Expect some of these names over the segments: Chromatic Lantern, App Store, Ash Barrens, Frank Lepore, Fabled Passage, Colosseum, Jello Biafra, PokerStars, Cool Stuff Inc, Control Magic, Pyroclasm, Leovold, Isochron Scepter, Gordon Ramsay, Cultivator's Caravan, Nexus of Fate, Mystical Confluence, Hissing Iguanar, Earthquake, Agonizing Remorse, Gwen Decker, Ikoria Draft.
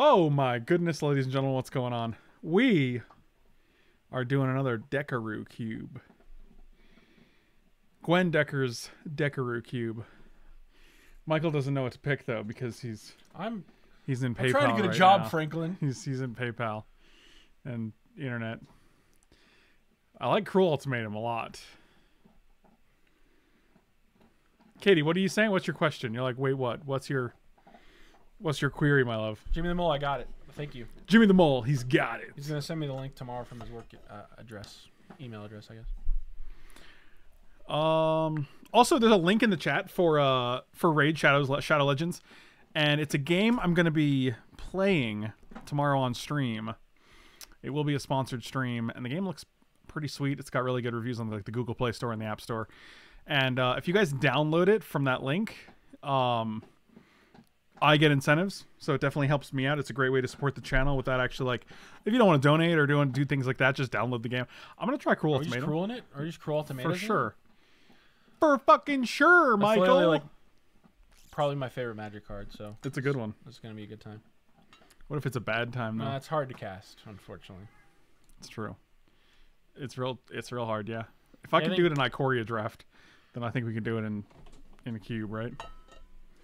Oh my goodness, ladies and gentlemen, what's going on? We are doing another Dekkaru Cube. Gwen Decker's Dekkaru Cube. Michael doesn't know what to pick though because he's in PayPal. I'm trying to get a job, now. Franklin. He's in PayPal and internet. I like Cruel Ultimatum a lot. Katie, what are you saying? What's your question? You're like, wait, what? What's your query, my love? Jimmy the Mole, I got it. Thank you. Jimmy the Mole, he's got it. He's gonna send me the link tomorrow from his work email address, I guess. Also, there's a link in the chat for Raid Shadow Legends, and it's a game I'm gonna be playing tomorrow on stream. It will be a sponsored stream, and the game looks pretty sweet. It's got really good reviews on the Google Play Store and the App Store. And if you guys download it from that link, I get incentives, so it definitely helps me out. It's a great way to support the channel without actually, like, if you don't want to donate or do things like that, just download the game. I'm gonna try Cruel Ultimatum. Are you just crueling it? Are you just Cruel Ultimatum? For sure. For fucking sure, that's Michael. Like, probably my favorite Magic card, so it's a good one. It's gonna be a good time. What if it's a bad time though? It's hard to cast, unfortunately. It's true. It's real hard, yeah. If I could do it in Ikoria draft, then I think we could do it in a cube, right?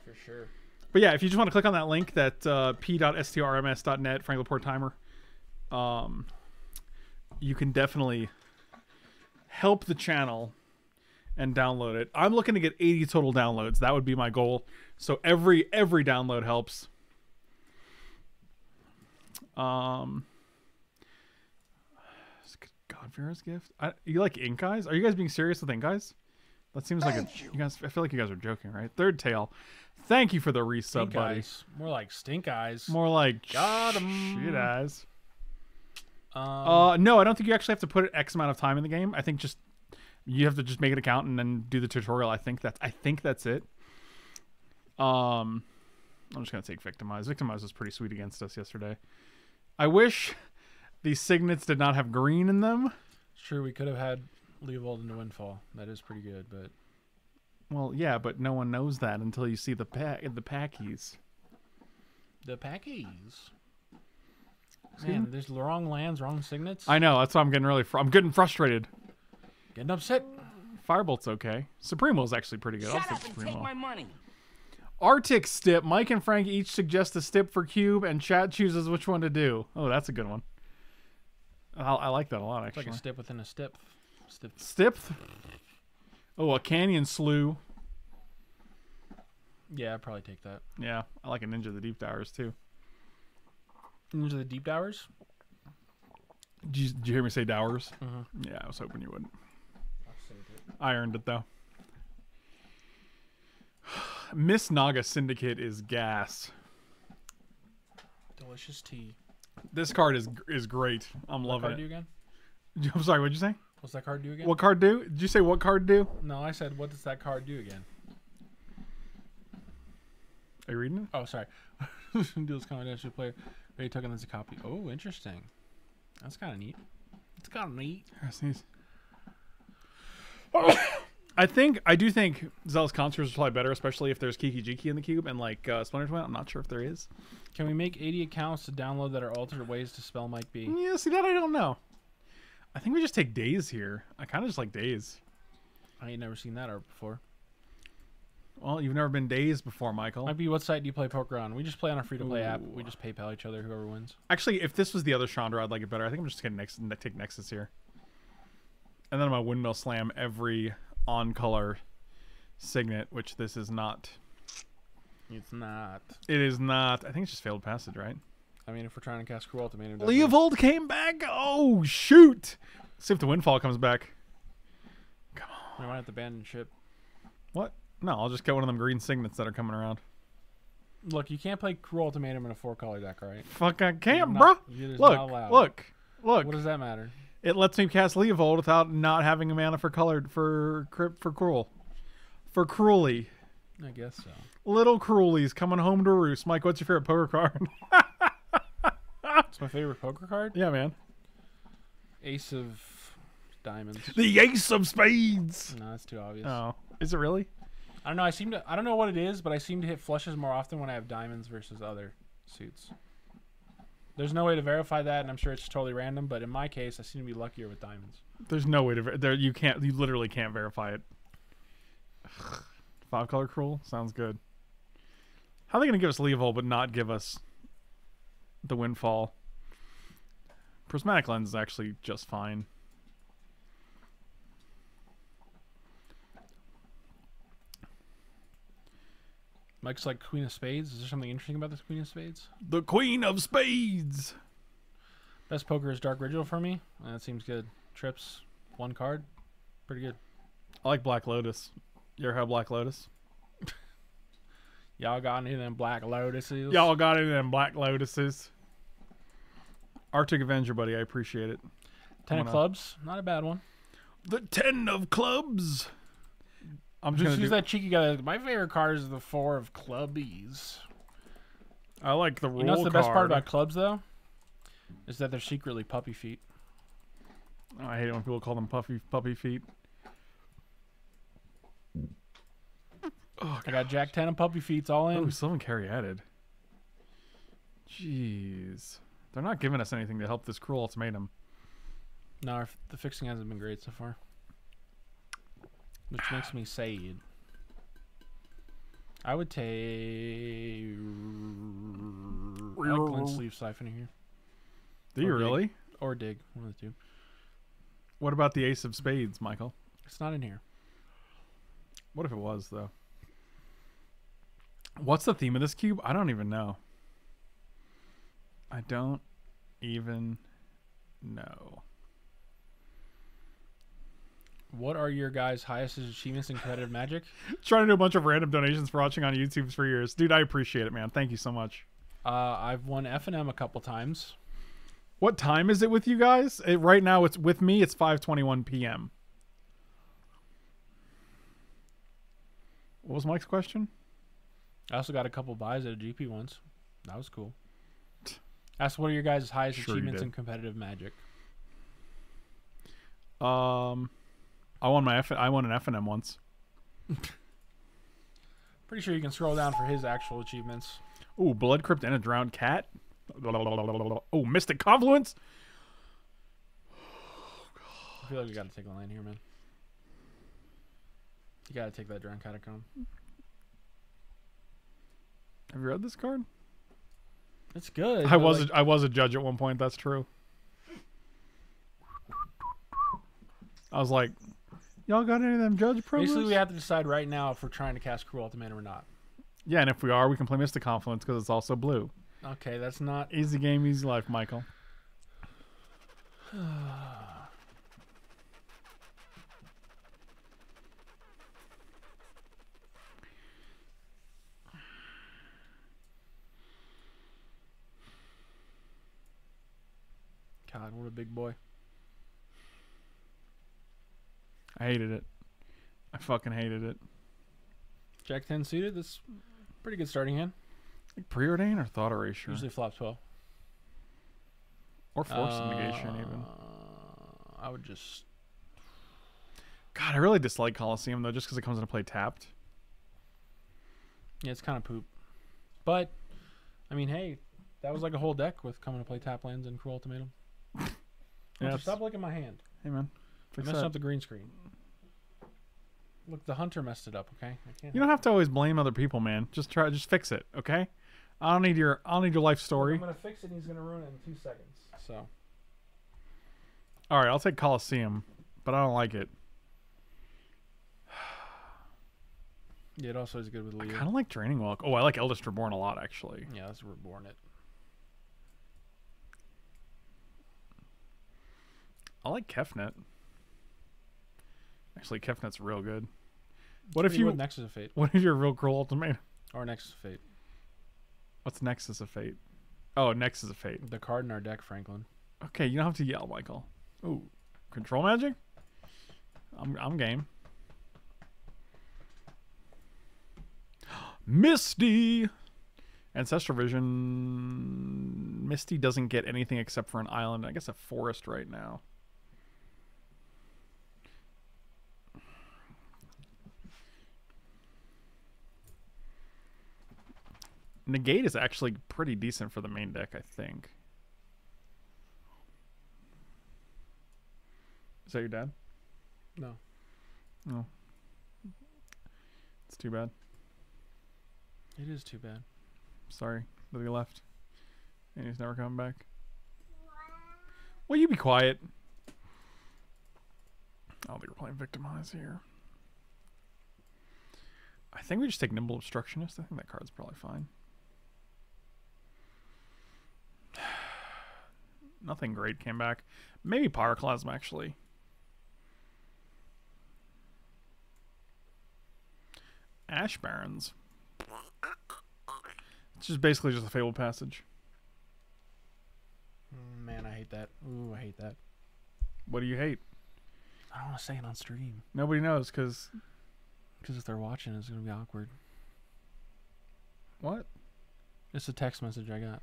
For sure. But yeah, if you just want to click on that link, that p.strms.net, Frank Lepore Timer, you can definitely help the channel and download it. I'm looking to get 80 total downloads. That would be my goal. So every download helps. God, Vera's gift. You like ink eyes? Are you guys being serious with ink eyes? That seems like you guys. I feel like you guys are joking, right? Third tail. Thank you for the resub, buddy. More like stink eyes. More like got him. Shit eyes. No, I don't think you actually have to put X amount of time in the game. I think just you have to just make an account and then do the tutorial. I think that's it. I'm just gonna take Victimize. Victimize was pretty sweet against us yesterday. I wish these Signets did not have green in them. It's true. We could have had Leovold into Windfall. That is pretty good, but... Well, yeah, but no one knows that until you see the packies. The packies? Man, there's wrong lands, wrong Signets. I know. That's why I'm getting really... I'm getting frustrated. Getting upset. Firebolt's okay. Supremo's actually pretty good. Shut up and take my money. Arctic Stip. Mike and Frank each suggest a stip for Cube, and chat chooses which one to do. Oh, that's a good one. I like that a lot, actually. It's like a step within a step. Step? Oh, a canyon slough. Yeah, I'd probably take that. Yeah, I like a Ninja of the Deep Dowers, too. Ninja of the Deep Dowers? Did you hear me say Dowers? Yeah, I was hoping you wouldn't. I earned it, though. Miss Naga Syndicate is gas. Delicious tea. This card is great. I'm loving it. What card do again? I'm sorry, what'd you say? What's that card do again? What card do? Did you say what card do? No, I said what does that card do again? Are you reading it? Oh, sorry. Deals combination player. Ready token as a copy. Oh, interesting. That's kind of neat. It's kind of neat. I sneeze. Oh. I do think Zealous Concerts is probably better, especially if there's Kiki Jiki in the cube and like Splinter Twin. I'm not sure if there is. Can we make 80 accounts to download that are altered ways to spell Mike B? Yeah, see that I don't know. I think we just take Daze here. I kind of just like Daze. I ain't never seen that art before. Well, you've never been dazed before, Michael. Might be what site do you play poker on? We just play on a free-to-play app. We just PayPal each other, whoever wins. Actually, if this was the other Chandra, I'd like it better. I think I'm just gonna take Nexus here, and then I'm gonna windmill slam every on-color Signet, which this is not. It's not. It is not. I think it's just Fabled Passage, right? I mean, if we're trying to cast Cruel Ultimatum... Leovold came back? Oh, shoot! Let's see if the Windfall comes back. Come on. We might have to abandon ship. What? No, I'll just get one of them green Signets that are coming around. Look, you can't play Cruel Ultimatum in a four-color deck, right? Fuck, I can't, bruh! Look. What does that matter? It lets me cast Leovold without not having a mana for colored for Cruel. For Cruelly. I guess so. Little Cruelly's coming home to roost. Mike, what's your favorite poker card? It's my favorite poker card? Yeah, man. Ace of Diamonds. The Ace of Spades! No, that's too obvious. Oh. Is it really? I don't know. I don't know what it is, but I seem to hit flushes more often when I have diamonds versus other suits. There's no way to verify that, and I'm sure it's totally random, but in my case, I seem to be luckier with diamonds. There's no way to you literally can't verify it. Ugh. 5-color Cruel? Sounds good. How are they going to give us Leovold but not give us the Windfall? Prismatic Lens is actually just fine. Mike's like Queen of Spades. Is there something interesting about this Queen of Spades? The Queen of Spades! Best poker is Dark Ritual for me. That seems good. Trips, one card. Pretty good. I like Black Lotus. You ever have Black Lotus? Y'all got any of them Black Lotuses? Y'all got any of them Black Lotuses? Arctic Avenger, buddy. I appreciate it. 10 of clubs. Not a bad one. The 10 of clubs! I'm just use that cheeky guy. My favorite card is the 4 of clubbies. I like the roll card. You know what's the best part about clubs, though? Is that they're secretly puppy feet. Oh, I hate it when people call them puppy feet. Oh, I got Jack 10 of puppy feet all in. Oh, someone carry added. Jeez. They're not giving us anything to help this Cruel Ultimatum. No, the fixing hasn't been great so far. Which makes me sad. I would take Glenn's Sleeve Siphon here. Do you really? Or Dig. One of the two. What about the Ace of Spades, Michael? It's not in here. What if it was, though? What's the theme of this cube? I don't even know. I don't even know. What are your guys' highest achievements in competitive Magic? Trying to do a bunch of random donations for watching on YouTube for years. Dude, I appreciate it, man. Thank you so much. I've won F&M a couple times. What time is it with you guys? Right now, it's with me. It's 5:21 p.m. What was Mike's question? I also got a couple buys at a GP once. That was cool. Asked, what are your guys' highest achievements in competitive Magic? I won an F&M once. Pretty sure you can scroll down for his actual achievements. Ooh, Blood Crypt and a Drowned Cat. Oh, Mystic Confluence. I feel like we gotta take a line here, man. You gotta take that Drowned Catacomb. Have you read this card? It's good. I was a judge at one point. That's true. I was like, y'all got any of them judge promos? Basically, we have to decide right now if we're trying to cast Cruel Ultimatum or not. Yeah, and if we are, we can play Mystic Confluence because it's also blue. Okay, that's not... Easy game, easy life, Michael. God, what a big boy. I hated it. I fucking hated it. Jack 10 suited. That's pretty good starting hand. Like Preordain or Thought Erasure? Usually flops well. Or Force Negation, even. I would just... God, I really dislike Colosseum, though, just because it comes into play tapped. Yeah, it's kind of poop. But, I mean, hey, that was like a whole deck with coming to play tap lands and Cruel Ultimatum. Yeah, stop looking at my hand. Hey, man. I messed up the green screen. Look, the hunter messed it up. Okay, you don't have to always blame other people, man. Just fix it. Okay, I don't need your life story. I'm gonna fix it, and he's gonna ruin it in 2 seconds. So, all right, I'll take Colosseum, but I don't like it. Yeah, it also is good with Leo. I kind of like Draining Walk. Oh, I like Eldest Reborn a lot, actually. Yeah, that's Reborn it. I like Kefnet. Actually, Kefnet's real good. What if you Nexus of Fate? What if you're a real Cruel Ultimatum? Or Nexus of Fate. What's Nexus of Fate? Oh, Nexus of Fate. The card in our deck, Franklin. Okay, you don't have to yell, Michael. Ooh, Control Magic. I'm game. Misty. Ancestral Vision. Misty doesn't get anything except for an island. I guess a forest right now. Negate is actually pretty decent for the main deck, I think. Is that your dad? No. No. Oh. It's too bad. It is too bad. Sorry that he left. And he's never coming back. Will you be quiet? Oh, they were playing Victimize here. I think we just take Nimble Obstructionist. I think that card's probably fine. Nothing great came back. Maybe Pyroclasm, actually. Ash Barrens. It's just basically just a Fabled Passage. Man, I hate that. Ooh, I hate that. What do you hate? I don't want to say it on stream. Nobody knows, because if they're watching, it's going to be awkward. What? It's a text message I got.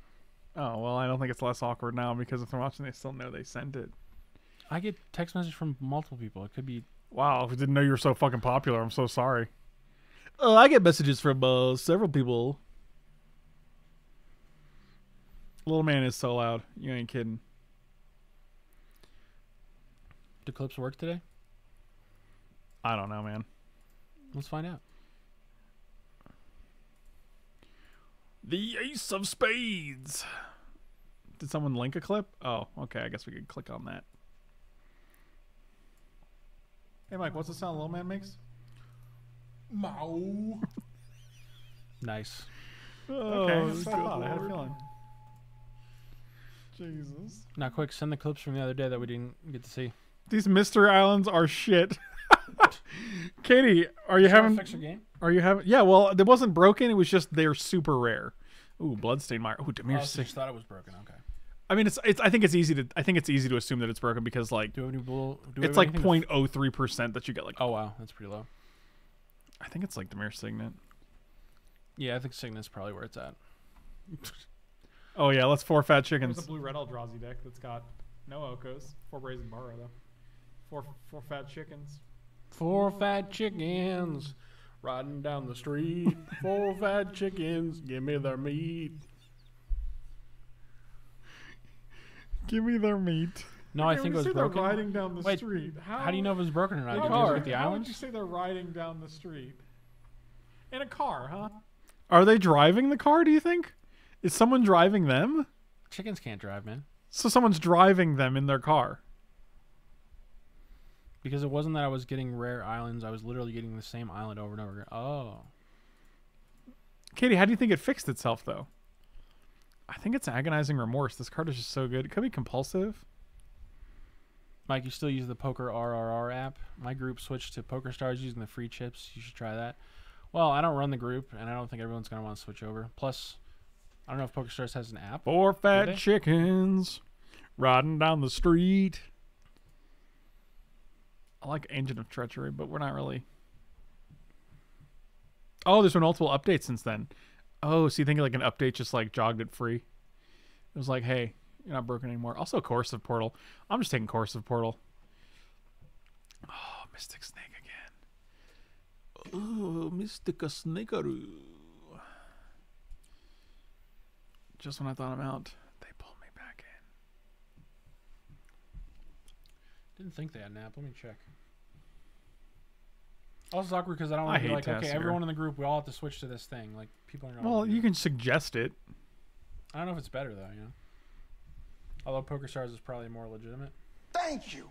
Oh, well, I don't think it's less awkward now, because if they're watching, they still know they sent it. I get text messages from multiple people. It could be... Wow, I didn't know you were so fucking popular. I'm so sorry. Oh, I get messages from several people. Little man is so loud. You ain't kidding. Do clips work today? I don't know, man. Let's find out. The Ace of Spades. Did someone link a clip? Oh, okay. I guess we could click on that. Hey, Mike, what's the sound little man makes? Mow. Nice. Oh, okay. That's I had a feeling. Jesus. Now, quick, send the clips from the other day that we didn't get to see. These Mr. Islands are shit. Katie, are you having? Fix your game? Are you having? Yeah, well, it wasn't broken. It was just they're super rare. Ooh, Bloodstained Mire. Ooh, Dimir Signet. So you thought it was broken. Okay. I mean, it's. I think it's easy to. I think it's easy to assume that it's broken because like. Do we have it's like 0.03% that you get. Like. Oh wow, that's pretty low. I think it's like Dimir Signet. Yeah, I think Signet's probably where it's at. Oh yeah, let's 4 fat chickens. There's a blue red Eldrazi deck that's got no Okos, 4 Brazen Barrow though. Four fat chickens. 4 fat chickens riding down the street. 4 fat chickens, give me their meat. Give me their meat. No, okay, I think it was broken. Riding down the street. How do you know if it was broken or not? Did you look at the islands? How would you say they're riding down the street? In a car, huh? Are they driving the car, do you think? Is someone driving them? Chickens can't drive, man. So someone's driving them in their car. Because it wasn't that I was getting rare islands. I was literally getting the same island over and over again. Oh. Katie, how do you think it fixed itself, though? I think it's Agonizing Remorse. This card is just so good. It could be compulsive. Mike, you still use the Poker RRR app? My group switched to PokerStars using the free chips. You should try that. Well, I don't run the group, and I don't think everyone's going to want to switch over. Plus... I don't know if PokerStars has an app. 4 fat chickens riding down the street. I like Agent of Treachery, but we're not really. Oh, there's been multiple updates since then. Oh, so you think like an update just like jogged it free? It was like, hey, you're not broken anymore. Also, Course of Portal. I'm just taking Course of Portal. Oh, Mystic Snake again. Oh, Mystica Snakeroo. Just when I thought I'm out, they pulled me back in. Didn't think they had an app. Let me check. Also, it's awkward because I don't want to be like, okay, everyone in the group, we all have to switch to this thing. Like, people are not. Well, you can suggest it. I don't know if it's better though. You know. Although PokerStars is probably more legitimate. Thank you.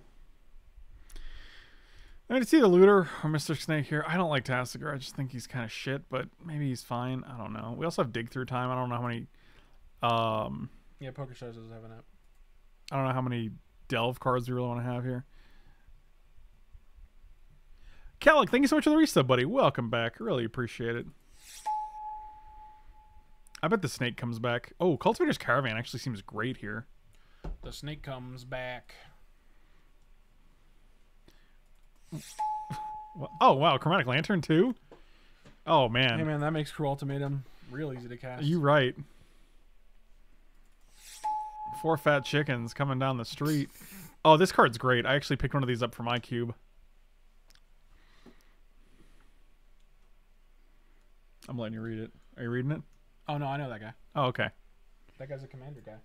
I mean, it's either Looter or Mr. Snake here. I don't like Tassiger. I just think he's kind of shit, but maybe he's fine. I don't know. We also have Dig Through Time. I don't know how many. Yeah, PokerStars doesn't have an app. I don't know how many delve cards we really want to have here. Kellic, thank you so much for the resub, buddy. Welcome back. Really appreciate it. I bet the snake comes back. Oh, Cultivator's Caravan actually seems great here. The snake comes back. Oh, wow. Chromatic Lantern, too? Oh, man. Hey, man, that makes Cruel Ultimatum real easy to cast. You're right. 4 fat chickens coming down the street. Oh, this card's great. I actually picked one of these up for my cube. I'm letting you read it. Are you reading it? Oh, no, I know that guy. Oh, okay. That guy's a commander guy.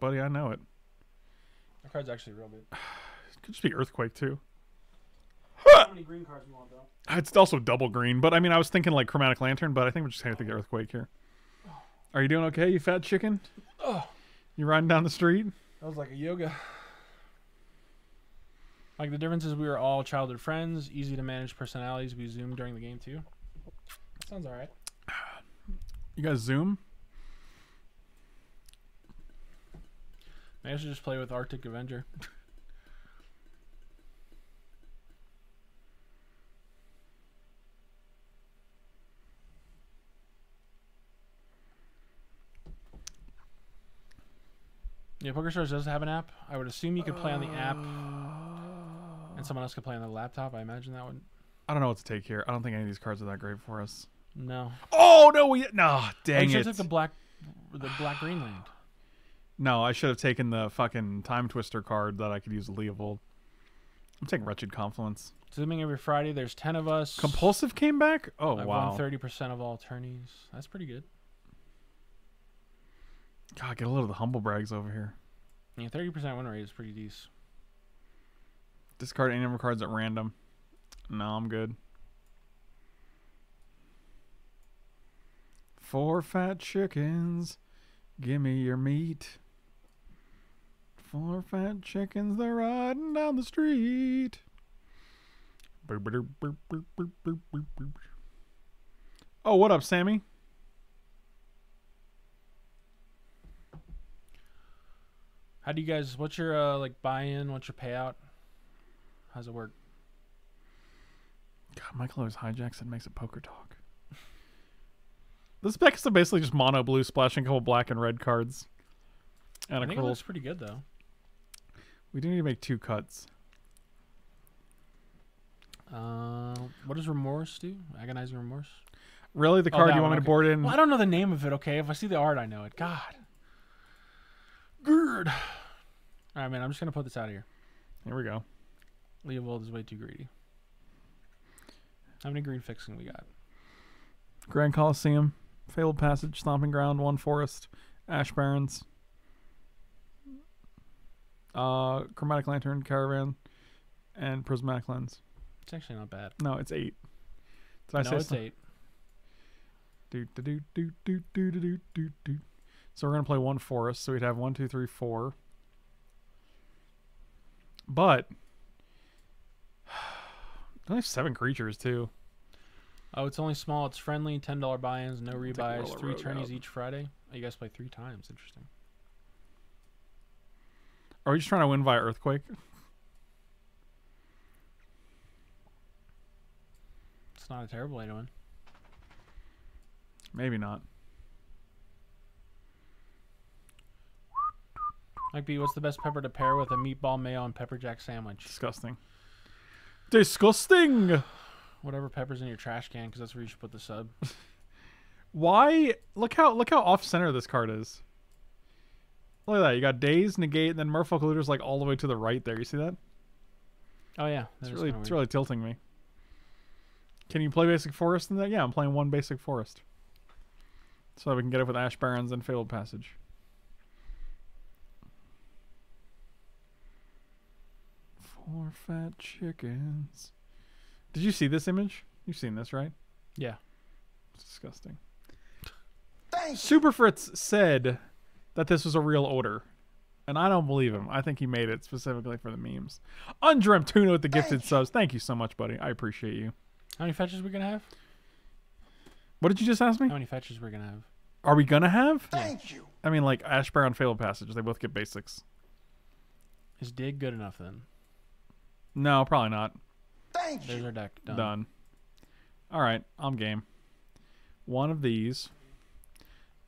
Buddy, I know it. That card's actually real good. Could just be Earthquake too. How many green cards do you want, though? It's also double green, but I mean, I was thinking like Chromatic Lantern, but I think we're just going to take the Earthquake here. Are you doing okay, you fat chicken? You riding down the street? That was like a yoga. Like, the difference is we were all childhood friends, easy to manage personalities. We Zoomed during the game, too. That sounds all right. You guys Zoom? Maybe I should just play with Arctic Avenger. Yeah, PokerStars does have an app. I would assume you could play on the app, and someone else could play on the laptop. I imagine that would. I don't know what to take here. I don't think any of these cards are that great for us. No. Oh no! Dang it! You should have taken the black green land. No, I should have taken the fucking Time Twister card that I could use with Leovold. I'm taking Wretched Confluence. Zooming every Friday. There's 10 of us. Compulsive came back. Oh wow! I've won 30% of all attorneys. That's pretty good. God, get a little of the humble brags over here. Yeah, 30% win rate is pretty decent. Discard any number of cards at random. No, I'm good. Four fat chickens, give me your meat. Four fat chickens, they're riding down the street. Oh, what up, Sammy? How do you guys, what's your like buy-in, what's your payout? How's it work? God, Michael always hijacks and makes a poker talk. This deck is basically just mono blue splashing a couple black and red cards. And I think it looks pretty good though. We do need to make two cuts. What does Remorse do? Agonizing Remorse? Really? The card you want me to board in? Well, I don't know the name of it, okay? If I see the art, I know it. God. Good. All right, man. I'm just gonna put this out of here. Here we go. Leovold is way too greedy. How many green fixing we got? Grand Colosseum, Fabled Passage, Stomping Ground, One Forest, Ash Barrens, Chromatic Lantern, Caravan, and Prismatic Lens. It's actually not bad. No, it's 8. Did I say it's eight? Do do do do do do do do do. So we're going to play one forest. So we'd have 1, 2, 3, 4. But I have 7 creatures, too. Oh, it's only small. It's friendly. $10 buy-ins. No rebuys. 3 turnies each Friday. Oh, you guys play 3 times. Interesting. Are we just trying to win via Earthquake? It's not a terrible way to win. Maybe not. Mike B, what's the best pepper to pair with a meatball mayo and pepper jack sandwich? Disgusting. Disgusting! Whatever pepper's in your trash can, because that's where you should put the sub. Why? Look how off-center this card is. Look at that. You got Daze, Negate, and then Merfolk Looter's like all the way to the right there. You see that? Oh, yeah. It's really tilting me. Can you play Basic Forest in that? Yeah, I'm playing 1 Basic Forest. So that we can get up with Ash Barrens and Fabled Passage. More fat chickens. Did you see this image? You've seen this, right? Yeah. It's disgusting. Super Fritz said that this was a real order, and I don't believe him. I think he made it specifically for the memes. Undremtuno with the gifted subs. Thank you so much, buddy. I appreciate you. How many fetches are we going to have? What did you just ask me? How many fetches we're going to have? Are we going to have? Thank you. I mean, like Ash Barren, Failed Passage. They both get basics. Is Dig good enough then? No, probably not. Thank you. There's our deck. Done. All right, I'm game. One of these.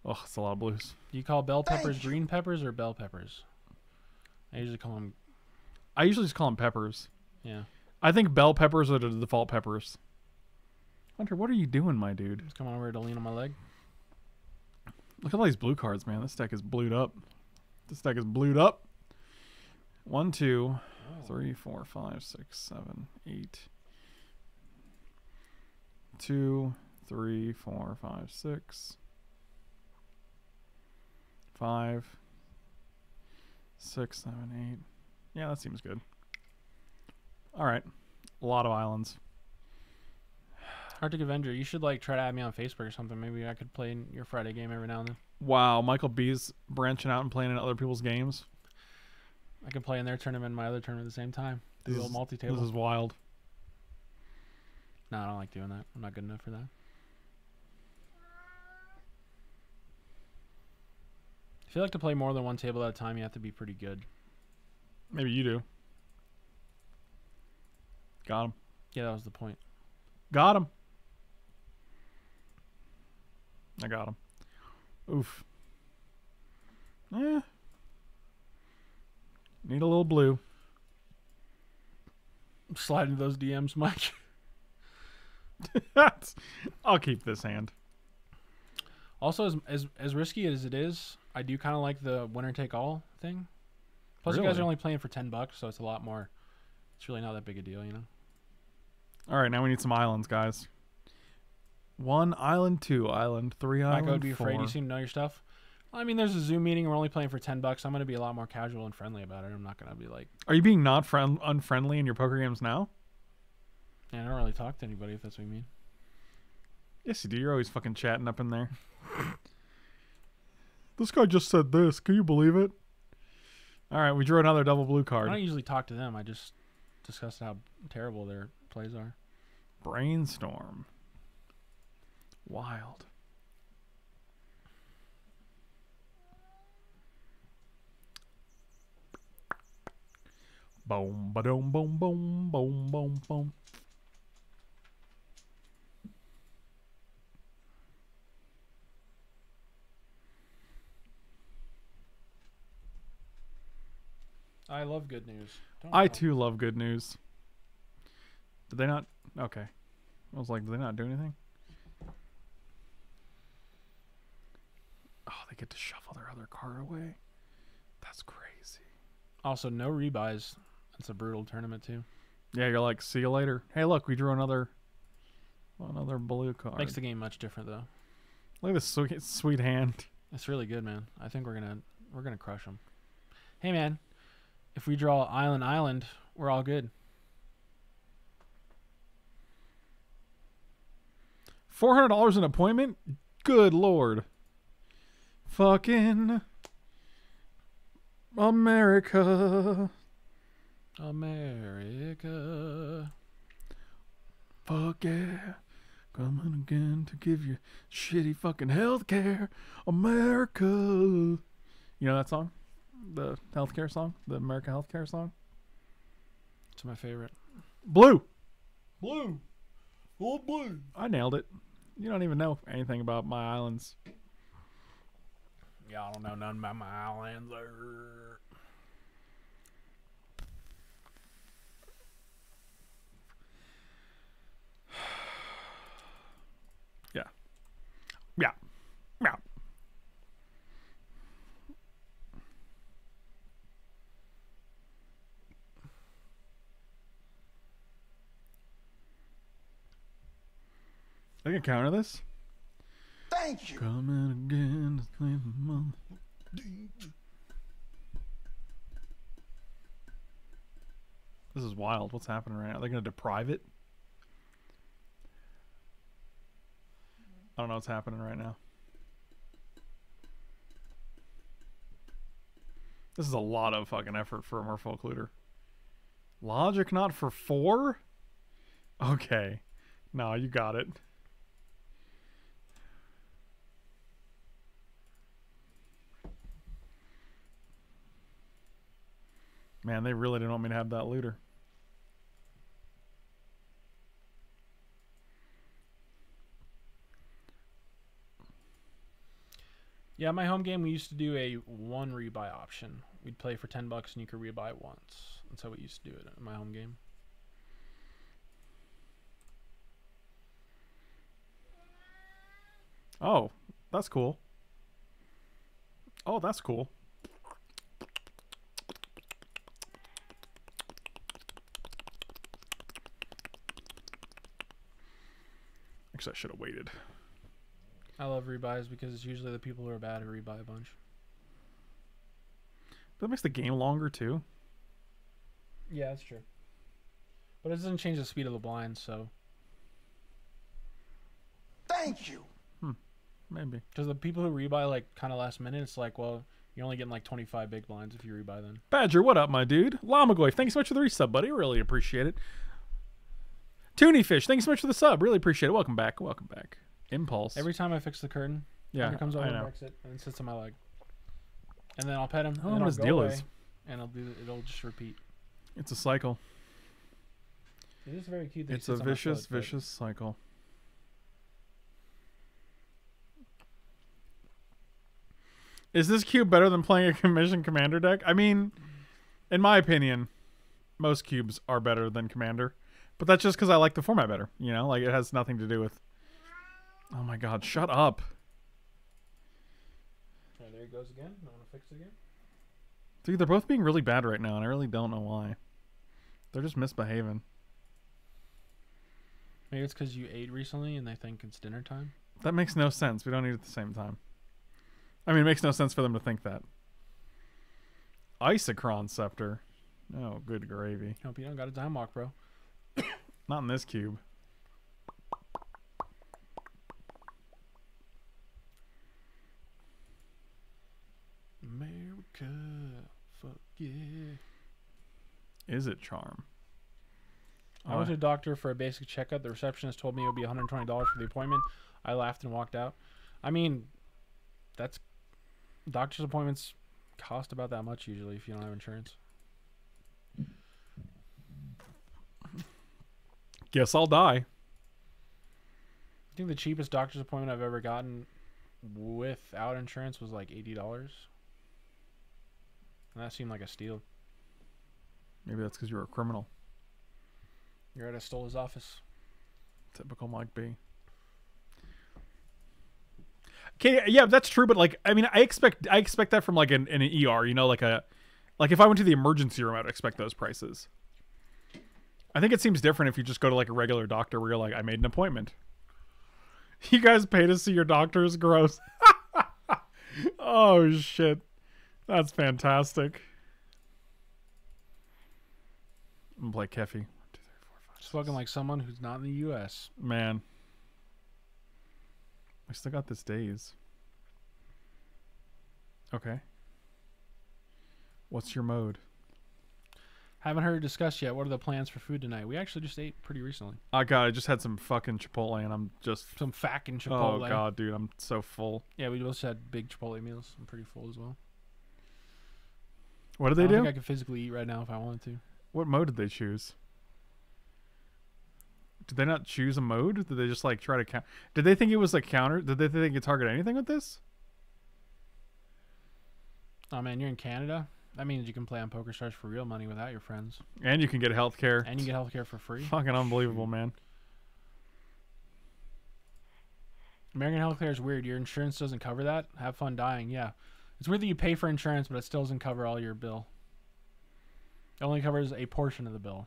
Oh, it's a lot of blues. Do you call bell peppers green peppers or bell peppers? I usually just call them peppers. Yeah. I think bell peppers are the default peppers. Hunter, what are you doing, my dude? Just come on over to lean on my leg. Look at all these blue cards, man. This deck is blued up. This deck is blued up. 1, 2. 3, 4, 5, 6, 7, 8. 2, 3, 4, 5, 6, 5, 6, 7, 8. Yeah, that seems good. All right. A lot of islands. Arctic Avenger, you should like try to add me on Facebook or something. Maybe I could play in your Friday game every now and then. Wow, Michael B's branching out and playing in other people's games. I can play in their tournament and my other tournament at the same time. This is multi-table. This is wild. No, I don't like doing that. I'm not good enough for that. If you like to play more than one table at a time, you have to be pretty good. Maybe you do. Got him. Yeah, that was the point. Got him. I got him. Oof. Eh. Need a little blue. I'm sliding those DMs, Mike. I'll keep this hand. Also, as risky as it is, I do kind of like the winner take all thing. Plus, really? You guys are only playing for $10, so it's a lot more. It's really not that big a deal, you know. All right, now we need some islands, guys. 1 island, 2 island, 3 island. Michael would be afraid you seem to know your stuff. I mean, there's a Zoom meeting. We're only playing for $10. I'm going to be a lot more casual and friendly about it. I'm not going to be like... Are you being not unfriendly in your poker games now? Yeah, I don't really talk to anybody, if that's what you mean. Yes, you do. You're always fucking chatting up in there. This guy just said this. Can you believe it? All right, we drew another double blue card. I don't usually talk to them. I just discussed how terrible their plays are. Brainstorm. Wild. Boom, ba-dum, boom, boom, boom, boom, boom. I love good news. I too love good news. Did they not? Okay. I was like, did they not do anything? Oh, they get to shuffle their other card away. That's crazy. Also, no rebuys. It's a brutal tournament too. Yeah, you're like, see you later. Hey, look, we drew another blue card. Makes the game much different though. Look at this sweet hand. It's really good, man. I think we're gonna crush them. Hey, man, if we draw island island, we're all good. 400 dollars an appointment. Good lord. Fucking America. America. Fuck yeah. Coming again to give you shitty fucking healthcare. America. You know that song? The healthcare song? The America healthcare song? It's my favorite. Blue. Blue. Oh, blue. I nailed it. You don't even know anything about my islands. Y'all don't know nothing about my islands. Yeah. Yeah. Yeah. I can counter this. Thank you. Coming again to leave the month. This is wild. What's happening right now? They're going to deprive it? I don't know what's happening right now. This is a lot of fucking effort for a Merfolk Looter. Logic not for 4? Okay. No, you got it. Man, they really didn't want me to have that looter. Yeah, my home game, we used to do a 1 rebuy option. We'd play for $10 and you could rebuy once. That's how we used to do it in my home game. Oh, that's cool. Oh, that's cool. I should have waited. I love rebuys because it's usually the people who are bad who rebuy a bunch. That makes the game longer too. Yeah, that's true. But it doesn't change the speed of the blind, so... Thank you! Maybe. Because the people who rebuy, like, kind of last minute, it's like, well, you're only getting, like, 25 big blinds if you rebuy then. Badger, what up, my dude? Lamagoy, thanks so much for the resub, buddy. Really appreciate it. Tooniefish, thanks so much for the sub. Really appreciate it. Welcome back. Welcome back. Impulse. Every time I fix the curtain, yeah, it comes over and wrecks it and sits on my leg. And then I'll pet him. I don't know what his deal is. And it'll just repeat. It's a cycle. It is very cute. It's a vicious, vicious cycle. Is this cube better than playing a commission commander deck? I mean, in my opinion, most cubes are better than commander, but that's just because I like the format better. You know, like it has nothing to do with. Oh my God! Shut up. Oh, there he goes again. I want to fix it again. Dude, they're both being really bad right now, and I really don't know why. They're just misbehaving. Maybe it's because you ate recently, and they think it's dinner time. That makes no sense. We don't eat at the same time. I mean, it makes no sense for them to think that. Isochron Scepter. Oh, good gravy. Hope you don't got a time walk, bro. Not in this cube. America. Fuck yeah. Is it charm? I went to a doctor for a basic checkup. The receptionist told me it would be $120 for the appointment. I laughed and walked out. I mean, that's... Doctor's appointments cost about that much usually if you don't have insurance. Guess I'll die. I think the cheapest doctor's appointment I've ever gotten without insurance was like $80. And that seemed like a steal. Maybe that's because you were a criminal. You're right, I stole his office. Typical Mike B. Okay, yeah, that's true, but like, I mean, I expect that from like an ER, you know, like if I went to the emergency room, I would expect those prices. I think it seems different if you just go to like a regular doctor where you're like, I made an appointment. You guys pay to see your doctors? Gross. Oh shit, that's fantastic. I'm gonna play Keffy. Just fucking like someone who's not in the U.S. Man. I still got this Daze. Okay. What's your mode? Haven't heard it discussed yet. What are the plans for food tonight? We actually just ate pretty recently. Oh, God. I just had some fucking Chipotle and I'm just... Some fucking Chipotle. Oh, God, dude. I'm so full. Yeah, we both had big Chipotle meals. I'm pretty full as well. What did they do? I don't think I could physically eat right now if I wanted to. What mode did they choose? Did they not choose a mode? Did they just like try to count? Did they think it was like counter? Did they think it targeted anything with this? Oh man, you're in Canada. That means you can play on PokerStars for real money without your friends. And you can get healthcare. And you get healthcare for free. Fucking unbelievable, man. American healthcare is weird. Your insurance doesn't cover that. Have fun dying. Yeah, it's weird that you pay for insurance, but it still doesn't cover all your bill. It only covers a portion of the bill.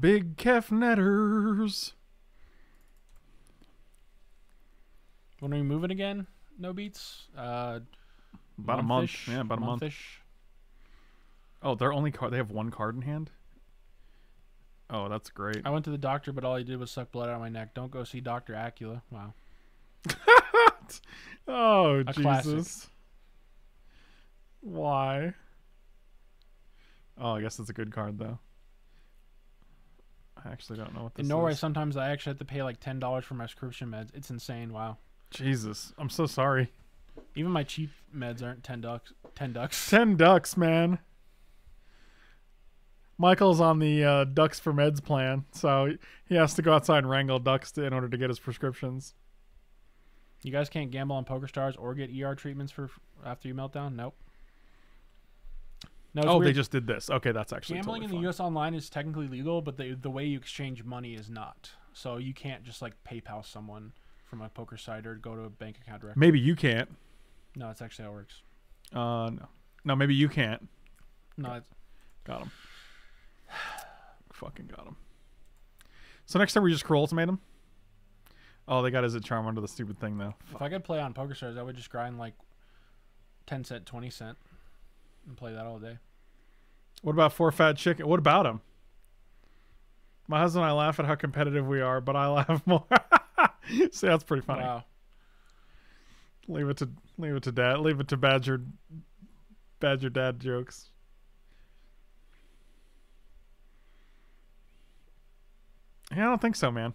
Big Kefnetters. When are we moving again? No beats. About a month. Yeah, about a month. Oh, their only card. They have one card in hand. Oh, that's great. I went to the doctor, but all he did was suck blood out of my neck. Don't go see Dr. Acula. Wow. Oh, Jesus. Classic. Why? Oh, I guess it's a good card though. I actually don't know what this is. In Norway, sometimes I actually have to pay like $10 for my prescription meds. It's insane. Wow. Jesus. I'm so sorry. Even my cheap meds aren't 10 ducks. 10 ducks. 10 ducks, man. Michael's on the ducks for meds plan, so he has to go outside and wrangle ducks in order to get his prescriptions. You guys can't gamble on PokerStars or get ER treatments for after you melt down? Nope. No, oh, weird. They just did this. Okay, that's actually gambling totally in the U.S. online is technically legal, but the way you exchange money is not. So you can't just like PayPal someone from a poker site or go to a bank account directly. Maybe you can't. No, that's actually how it works. No, no, maybe you can't. No, it's... got him. Fucking got him. So next time we just Cruel Ultimatum. Oh, they got his charm under the stupid thing though. If I could play on PokerStars, I would just grind like 10 cent, 20 cent. And play that all day. What about Four Fat Chicken? What about him? My husband and I laugh at how competitive we are, but I laugh more. See, that's pretty funny. Wow. Leave it to dad. Leave it to badger dad jokes. Yeah, I don't think so, man.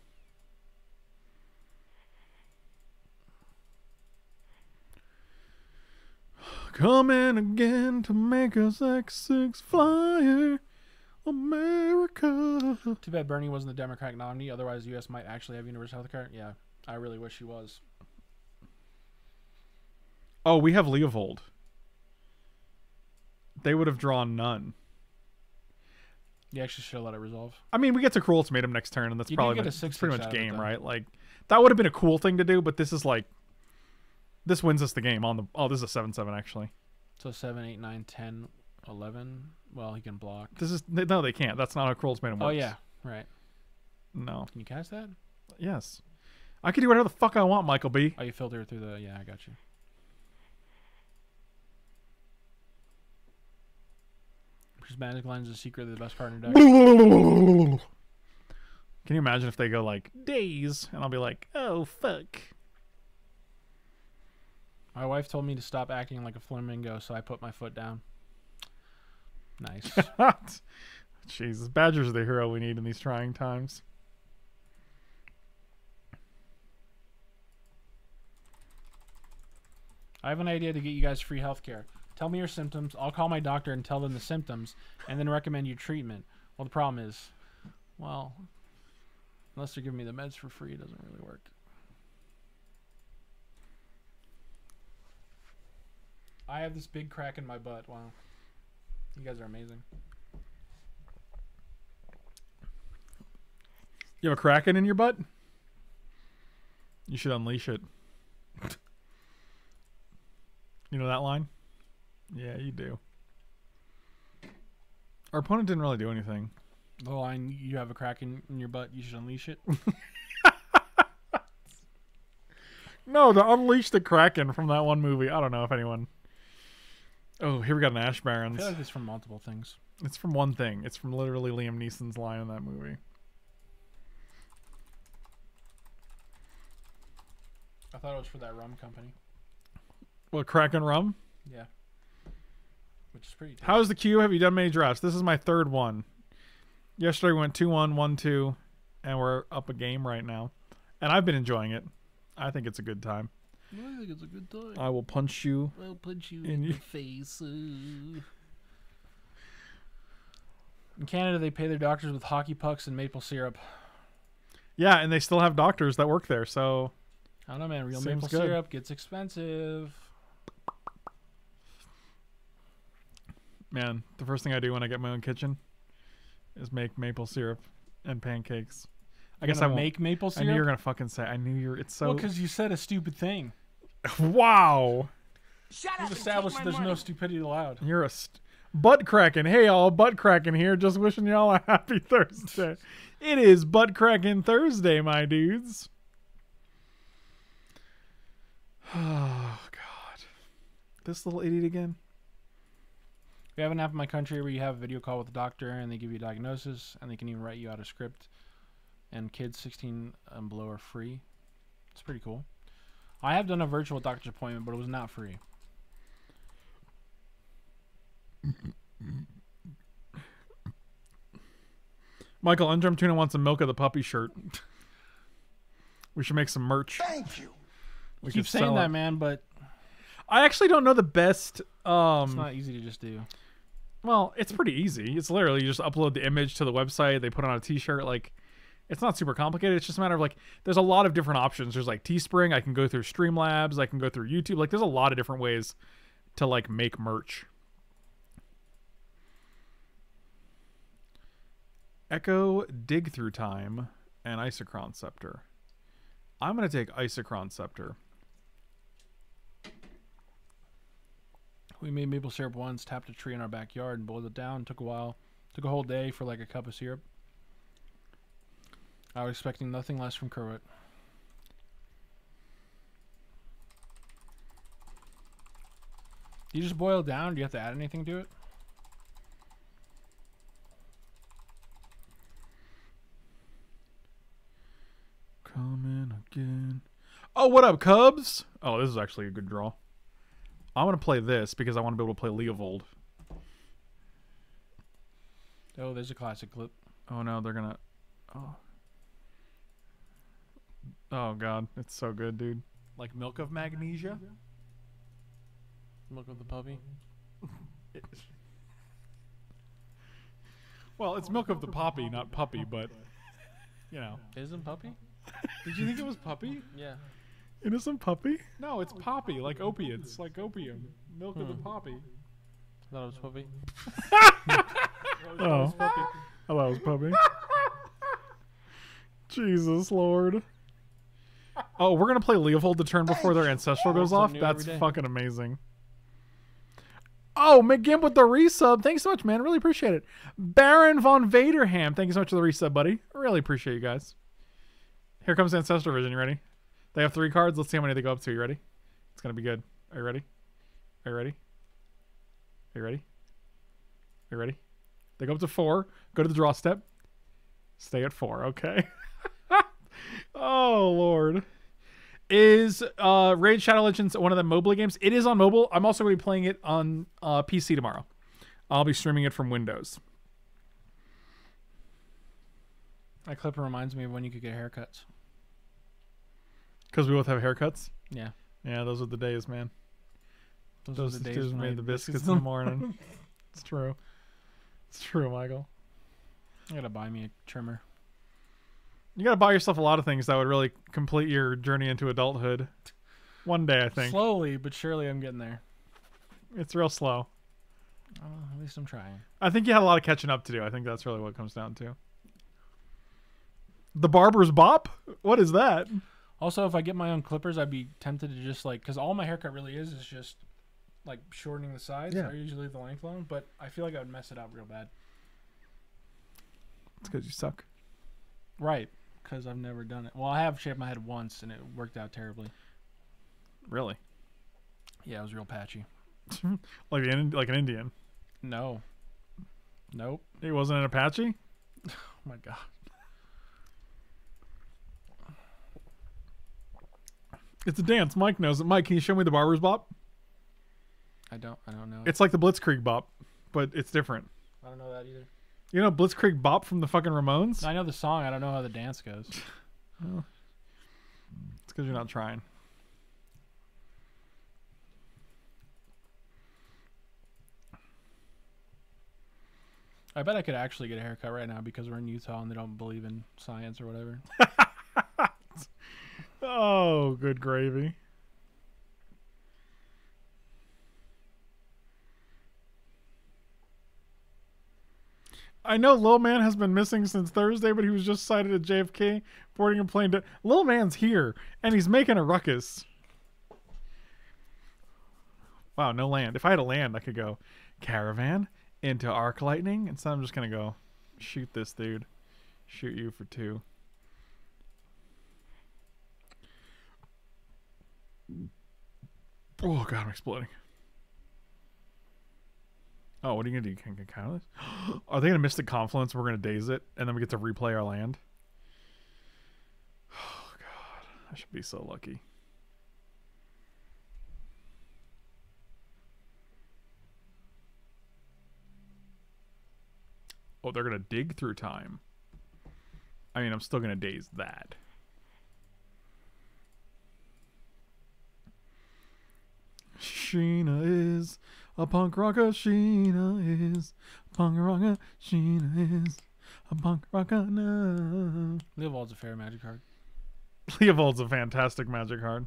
Coming again to make us X6 flyer, America. Too bad Bernie wasn't the Democratic nominee. Otherwise, the U.S. might actually have universal health care. Yeah, I really wish he was. Oh, we have Leovold. They would have drawn none. You actually should have let it resolve. I mean, we get to Cruel Ultimatum next turn, and that's probably pretty much game, right? Like, that would have been a cool thing to do, but this is like... This wins us the game on the... Oh, this is a 7-7, actually. So 7, 8, 9, 10, 11. Well, he can block. This is... No, they can't. That's not how Cruel Ultimatum works. Oh, yeah. Right. No. Can you cast that? Yes. I can do whatever the fuck I want, Michael B. Oh, you filter through the... Yeah, I got you. Prismatic Lens is secretly the best card in your deck. Can you imagine if they go, like, Daze? And I'll be like, oh, fuck. My wife told me to stop acting like a flamingo, so I put my foot down. Nice. Jesus, Badger's the hero we need in these trying times. I have an idea to get you guys free healthcare. Tell me your symptoms. I'll call my doctor and tell them the symptoms, and then recommend you treatment. Well, the problem is, well, unless they're giving me the meds for free, it doesn't really work. I have this big crack in my butt. Wow. You guys are amazing. You have a kraken in your butt? You should unleash it. You know that line? Yeah, you do. Our opponent didn't really do anything. The line, you have a kraken in your butt, you should unleash it. No, to unleash the kraken from that one movie. I don't know if anyone... Oh, here we got an Ash Barrens. I feel like it's from multiple things. It's from one thing. It's from literally Liam Neeson's line in that movie. I thought it was for that rum company. What, Kraken Rum? Yeah. Which is pretty tasty. How's the queue? Have you done many drafts? This is my third one. Yesterday we went 2-1, 1-2, and we're up a game right now. And I've been enjoying it. I think it's a good time. I think it's a good time. I will punch you. I'll punch you in the face. In Canada, they pay their doctors with hockey pucks and maple syrup. Yeah, and they still have doctors that work there, so... I don't know, man. Real maple syrup gets expensive. Man, the first thing I do when I get my own kitchen is make maple syrup and pancakes. I guess I won't. Make maple syrup? I knew you were going to fucking say. I knew you were... It's so... Well, because you said a stupid thing. Wow. Shut up. You've established there's no stupidity allowed. You're a butt cracking. Hey, all butt cracking here. Just wishing y'all a happy Thursday. It is butt cracking Thursday, my dudes. Oh, God. This little idiot again. We have an app in my country where you have a video call with a doctor and they give you a diagnosis and they can even write you out a script. And kids 16 and below are free. It's pretty cool. I have done a virtual doctor's appointment, but it was not free. Michael, Undrum Tuna wants a Milk of the Puppy shirt. We should make some merch. Thank you. We keep saying that, man, but... I actually don't know the best... It's not easy to just do. Well, it's pretty easy. It's literally you just upload the image to the website. They put on a t-shirt, like... It's not super complicated. It's just a matter of, like, there's a lot of different options. There's, like, Teespring. I can go through Streamlabs. I can go through YouTube. Like, there's a lot of different ways to, like, make merch. Echo, Dig Through Time, and Isochron Scepter. I'm going to take Isochron Scepter. We made maple syrup once, tapped a tree in our backyard, and boiled it down. Took a while. Took a whole day for, like, a cup of syrup. I was expecting nothing less from Kerwit. Do you just boil down? Do you have to add anything to it? Yo, what up, Cubs? Oh, this is actually a good draw. I want to play this because I want to be able to play Leovold. Oh, there's a classic clip. Oh, no, they're going to... Oh. Oh, God. It's so good, dude. Like Milk of Magnesia? Milk of the Puppy? Well, it's Milk of the Poppy, not Puppy, but... You know. Isn't Puppy? Did you think it was Puppy? Yeah. It isn't Puppy? No, it's Poppy, like opiates, like opium. Milk of the Poppy. I thought it was Puppy. Oh. I thought it was Puppy. Jesus, Lord. Oh, we're going to play Leovold the turn before their Ancestral goes off? That's fucking amazing. Oh, McGimp with the resub. Thanks so much, man. Really appreciate it. Baron Von Vaderham. Thank you so much for the resub, buddy. Really appreciate you guys. Here comes Ancestral Vision. You ready? They have 3 cards. Let's see how many they go up to. You ready? It's going to be good. Are you ready? Are you ready? Are you ready? Are you ready? They go up to 4. Go to the draw step. Stay at 4. Okay. Oh, Lord. Is Raid Shadow Legends one of the mobile games? It is on mobile. I'm also going to be playing it on PC tomorrow. I'll be streaming it from Windows. That clip reminds me of when you could get haircuts. Because we both have haircuts? Yeah. Yeah, those are the days, man. Those are the days we made the biscuits in the morning. It's true. It's true, Michael. I gotta buy me a trimmer. You gotta buy yourself a lot of things that would really complete your journey into adulthood. One day, I think. Slowly, but surely I'm getting there. It's real slow. At least I'm trying. I think you had a lot of catching up to do. I think that's really what it comes down to. The Barber's Bop? What is that? Also, if I get my own clippers, I'd be tempted to just like... Because all my haircut really is just like shortening the sides. Yeah. I usually leave the length alone, but I feel like I would mess it up real bad. It's because you suck. Right. Because I've never done it. Well, I have shaved my head once, and it worked out terribly. Really? Yeah, it was real patchy. like an Indian? No. Nope. It wasn't an Apache? Oh, my God. It's a dance. Mike knows it. Mike, can you show me the Barber's Bop? I don't know. It's like the Blitzkrieg Bop, but it's different. I don't know that either. You know Blitzkrieg Bop from the fucking Ramones? I know the song. I don't know how the dance goes. Well, it's because you're not trying. I bet I could actually get a haircut right now because we're in Utah and they don't believe in science or whatever. Oh, good gravy. I know Lil Man has been missing since Thursday, but he was just sighted at JFK boarding a plane to... Lil Man's here, and he's making a ruckus. Wow, no land. If I had a land, I could go caravan into arc lightning. Instead, I'm just going to go shoot this dude. Shoot you for 2. Oh, God, I'm exploding. Oh, what are you going to do? Can you get catalyst? Are they going to miss the confluence? We're going to daze it, and then we get to replay our land? Oh, God. I should be so lucky. Oh, they're going to dig through time. I mean, I'm still going to daze that. Sheena is... a punk rocker, Sheena is. Punk rocker, Sheena is. A punk rocker now. Leovold's a fair magic card. Leovold's a fantastic magic card.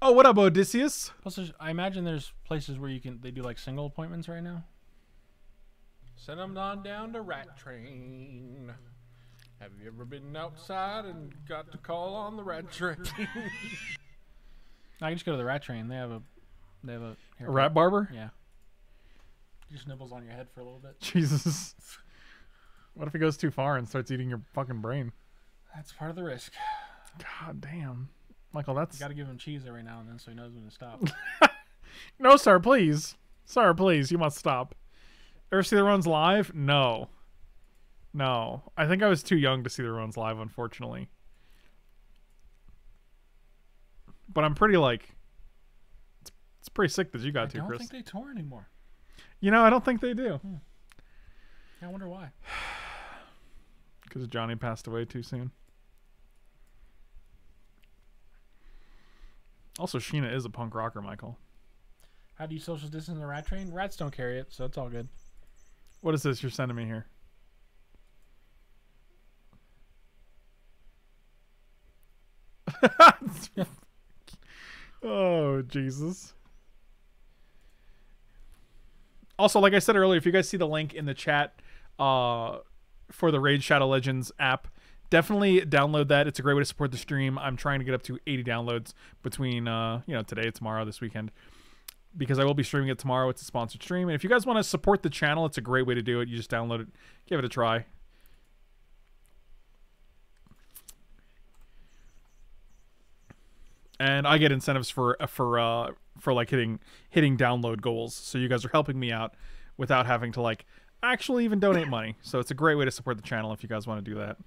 Oh, what up, Odysseus? Plus, I imagine there's places where you can. They do like single appointments right now. Send them on down to Rat Train. Have you ever been outside and got to call on the Rat Train? I can just go to the Rat Train. They have a haircut. Rat barber? Yeah. He just nibbles on your head for a little bit. Jesus. What if he goes too far and starts eating your fucking brain? That's part of the risk. God damn. Michael, that's... You gotta give him cheese every now and then so he knows when to stop. No, sir, please. Sir, please. You must stop. Ever see the runs live? No. No. I think I was too young to see the runs live, unfortunately. But I'm pretty like, it's pretty sick that you got to, Chris. I don't think they tour anymore. You know, I don't think they do. Hmm. I wonder why. Because Johnny passed away too soon. Also, Sheena is a punk rocker, Michael. How do you social distance the rat train? Rats don't carry it, so it's all good. What is this you're sending me here? Oh, Jesus. Also, like I said earlier, if you guys see the link in the chat for the Raid Shadow Legends app, definitely download that. It's a great way to support the stream. I'm trying to get up to 80 downloads between you know, today, tomorrow, this weekend, because I will be streaming it tomorrow. It's a sponsored stream. And if you guys want to support the channel, it's a great way to do it. You just download it, give it a try. And I get incentives for like hitting download goals. So you guys are helping me out without having to like actually even donate money. So it's a great way to support the channel if you guys want to do that.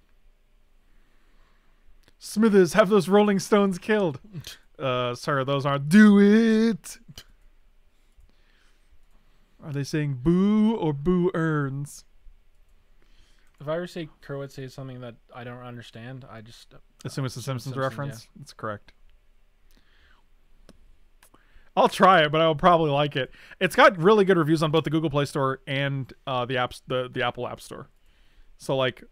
Smithers, have those Rolling Stones killed. Sorry, those aren't. Do it. Are they saying boo or boo earns? If I ever say Kerwood says something that I don't understand, I just assume it's a Simpsons reference. Yeah. It's correct. I'll try it, but I'll probably like it. It's got really good reviews on both the Google Play Store and the Apple App Store. So like,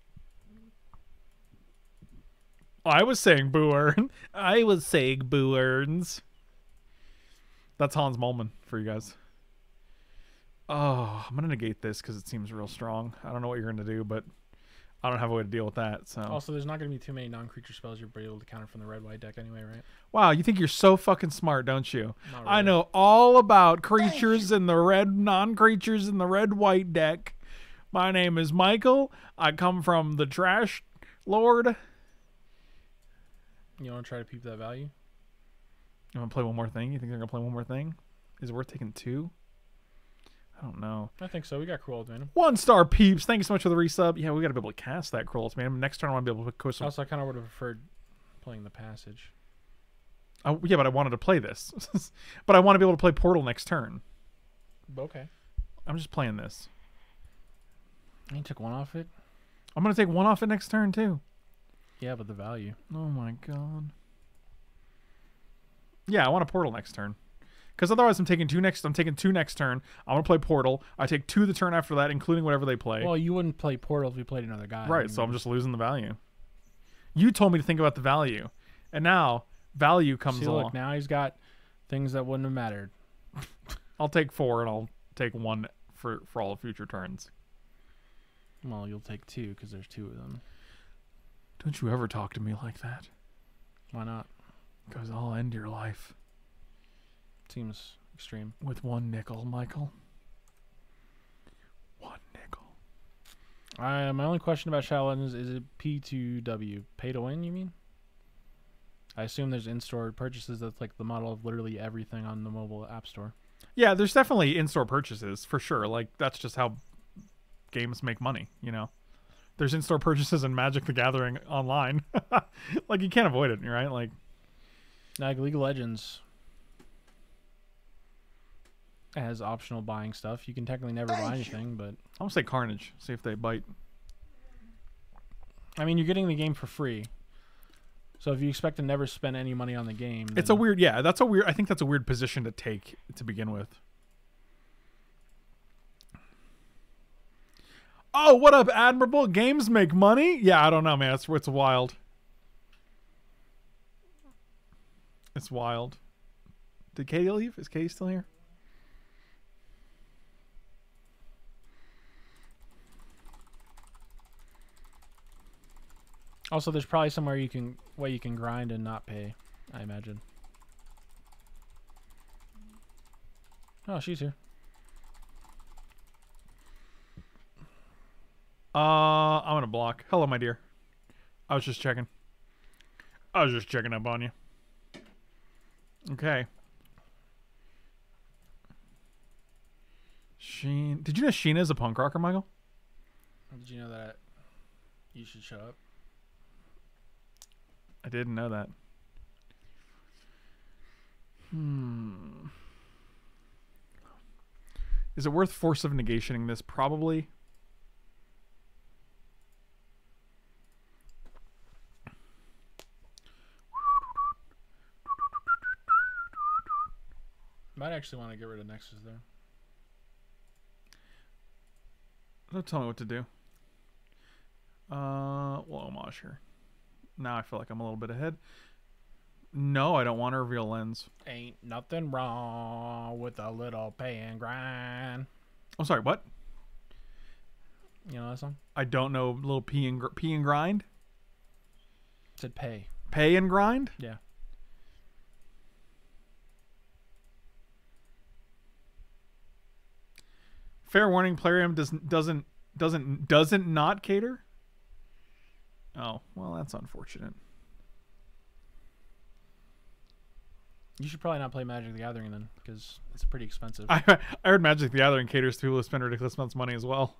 I was saying boo earn. I was saying boo earns. That's Hans Molman for you guys. Oh, I'm gonna negate this because it seems real strong. I don't know what you're gonna do, but I don't have a way to deal with that. So also, there's not gonna be too many non-creature spells you're able to counter from the red-white deck anyway, right? Wow, you think you're so fucking smart, don't you? Not really. I know all about creatures in the red, non-creatures in the red-white deck. My name is Michael. I come from the Trash Lord. You want to try to peep that value? You want to play one more thing? You think they're gonna play one more thing? Is it worth taking two? I don't know. I think so. We got Cruel Ultimatum. One star peeps. Thank you so much for the resub. Yeah, we got to be able to cast that Cruel Ultimatum. Next turn, I want to be able to coast. Also, I kind of would have preferred playing the Passage. Oh, yeah, but I wanted to play this. But I want to be able to play Portal next turn. Okay. I'm just playing this. You took one off it? I'm going to take one off it next turn, too. Yeah, but the value. Oh, my God. Yeah, I want a Portal next turn. Because otherwise, I'm taking two next turn. I'm gonna play Portal. I take two the turn after that, including whatever they play. Well, you wouldn't play Portal if you played another guy. Right. I mean, so I'm just losing the value. You told me to think about the value, and now value comes along. Look, now he's got things that wouldn't have mattered. I'll take four, and I'll take one for all future turns. Well, you'll take two because there's two of them. Don't you ever talk to me like that. Why not? Because I'll end your life. Seems extreme. With one nickel, Michael. One nickel. My only question about Shadow Legends is it P2W? Pay to win, you mean? I assume there's in-store purchases. That's like the model of literally everything on the mobile app store. Yeah, there's definitely in-store purchases, for sure. Like, that's just how games make money, you know? There's in-store purchases in Magic the Gathering online. Like, you can't avoid it, right? Like League of Legends has optional buying stuff. You can technically never buy anything, but I'll say Carnage. See if they bite. I mean, you're getting the game for free, so if you expect to never spend any money on the game, it's a weird. Yeah, that's a weird. I think that's a weird position to take to begin with. Oh, what up, Admirable? Games make money? Yeah, I don't know, man. It's wild. It's wild. Did Katie leave? Is Katie still here? Also, there's probably somewhere you can grind and not pay, I imagine. Oh, she's here. I'm gonna block. Hello, my dear. I was just checking. I was just checking up on you. Okay. Sheena. Did you know Sheena is a punk rocker, Michael? Did you know that you should show up? I didn't know that. Is it worth Force of Negationing this? Probably. Might actually want to get rid of Nexus there. Don't tell me what to do. Well, homage here. Now I feel like I'm a little bit ahead. No, I don't want to reveal lens. Ain't nothing wrong with a little pay and grind. I'm sorry, what? You know that song? I don't know. Little pee and grind? It said pay. Pay and grind? Yeah. Fair warning, Plarium doesn't not cater. Oh, well, that's unfortunate. You should probably not play Magic the Gathering then, because it's pretty expensive. I heard Magic the Gathering caters to people who spend ridiculous amounts of money as well.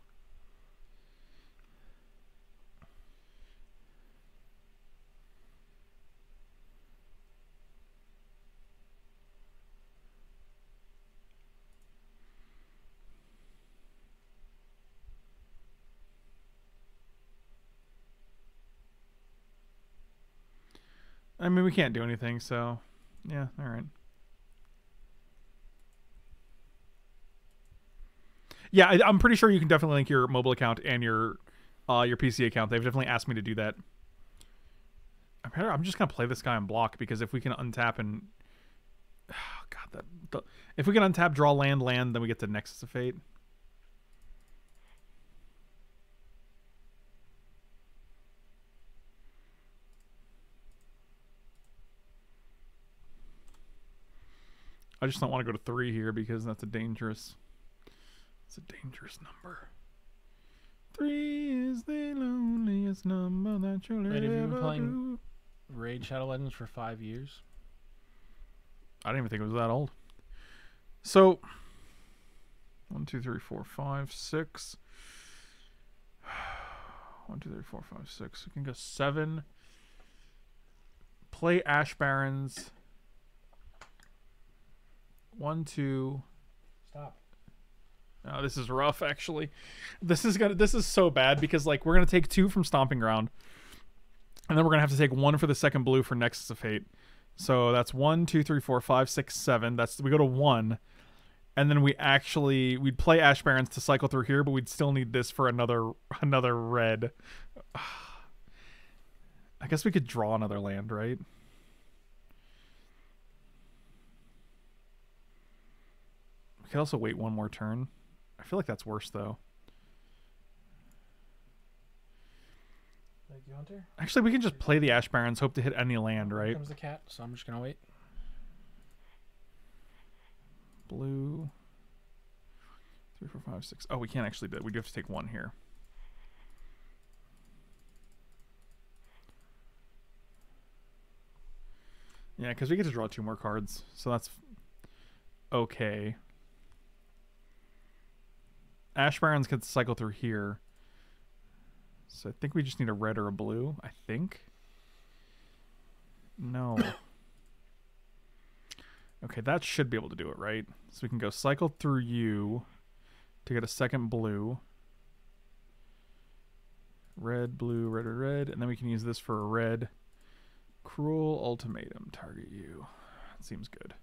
I mean, we can't do anything, so yeah, all right. Yeah, I'm pretty sure you can definitely link your mobile account and your PC account. They've definitely asked me to do that. I'm just gonna play this guy on block, because if we can untap and oh god, that if we can untap, draw land, then we get to Nexus of Fate. I just don't want to go to 3 here, because that's a dangerous. It's a dangerous number. 3 is the loneliest number that you'll ever do. Wait, have you been playing Raid Shadow Legends for 5 years? I didn't even think it was that old. So, 1, 2, 3, 4, 5, 6. 1, 2, 3, 4, 5, 6. We can go 7. Play Ash Barrens. 1, 2. Stop. Oh, this is rough. Actually, this is so bad, because like we're gonna take 2 from Stomping Ground, and then we're gonna have to take 1 for the second blue for Nexus of Fate. So that's 1, 2, 3, 4, 5, 6, 7. That's we go to 1, and then we'd play Ash Barrens to cycle through here, but we'd still need this for another red. I guess we could draw another land, right? We could also wait 1 more turn. I feel like that's worse, though. Actually, we can just play the Ash Barrens, hope to hit any land, right? Here comes the cat, so I'm just going to wait. Blue. 3, 4, 5, 6. Oh, we can't actually do that. We do have to take 1 here. Yeah, because we get to draw 2 more cards, so that's okay. Ash Barrens could cycle through here. So I think we just need a red or a blue, I think. No. Okay, that should be able to do it, right? So we can go cycle through you to get a second blue. Red, blue, red, red, red. And then we can use this for a red. Cruel Ultimatum, target you. That seems good.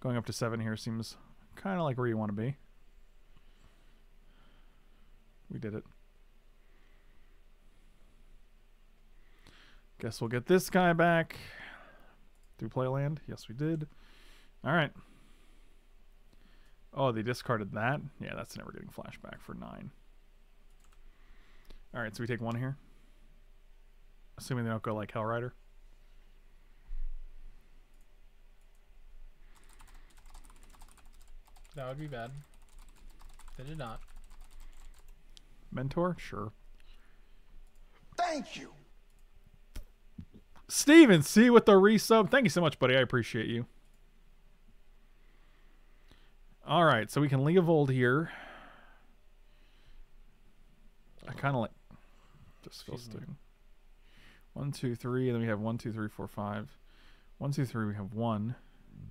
Going up to 7 here seems kind of like where you want to be. We did it. Guess we'll get this guy back. Do we play land? Yes, we did. All right. Oh, they discarded that? Yeah, that's never getting flashback for 9. All right, so we take 1 here. Assuming they don't go like Hellrider. That would be bad. They did not. Mentor? Sure. Thank you. Steven C with the resub. Thank you so much, buddy. I appreciate you. All right, so we can Leovold here. I kind of like just feel stupid. 1, 2, 3, and then we have 1, 2, 3, 4, 5. 1, 2, 3, we have 1,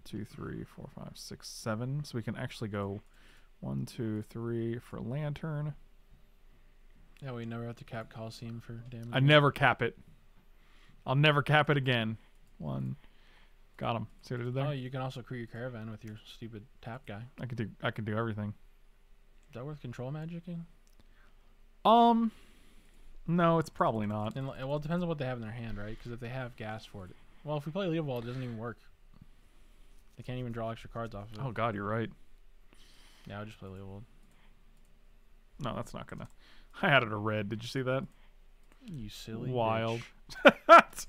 2, 3, 4, 5, 6, 7. So we can actually go 1, 2, 3 for Lantern. Yeah, we never have to cap Colosseum for damage. I never cap it. I'll never cap it again. 1. Got him. See what I did there? Oh, you can also create your caravan with your stupid tap guy. I could do everything. Is that worth control magicking? No, it's probably not. And, well, it depends on what they have in their hand, right? Because if they have gas for it. Well, if we play Leovold, it doesn't even work. They can't even draw extra cards off of it. Oh, God, you're right. Yeah, I'll just play Leovold. No, that's not gonna... I had it a red. Did you see that? You silly wild. Bitch.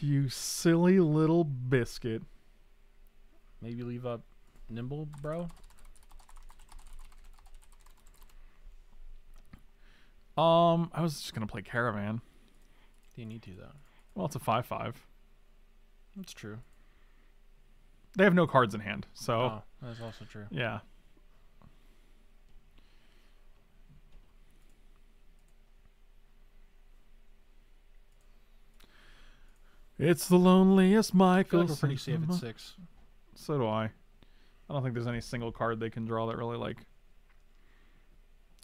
You silly little biscuit. Maybe leave up Nimble, bro? I was just gonna play Caravan. Do you need to, though? Well, it's a 5/5. That's true. They have no cards in hand, so... Oh, that's also true. Yeah. It's the loneliest Michael. I feel like we're pretty safe at 6. So do I. I don't think there's any single card they can draw that really like.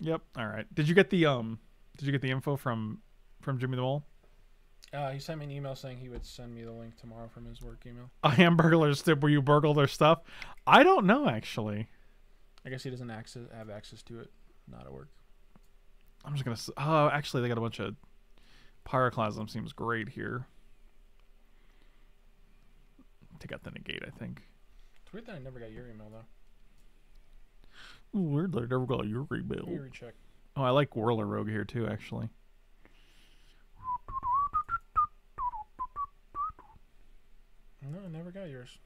Yep. All right. Did you get the info from Jimmy the Mole? He sent me an email saying he would send me the link tomorrow from his work email. A hamburglar's tip where you burgle their stuff? I don't know actually. I guess he doesn't have access to it. Not at work. I'm just gonna. Oh, actually, they got a bunch of Pyroclasm. Seems great here. Take out the Negate, I think. It's weird that I never got your email, though. Ooh, weird that I never got your email. Let me recheck. Oh, I like Whirler Rogue here, too, actually. No, I never got yours.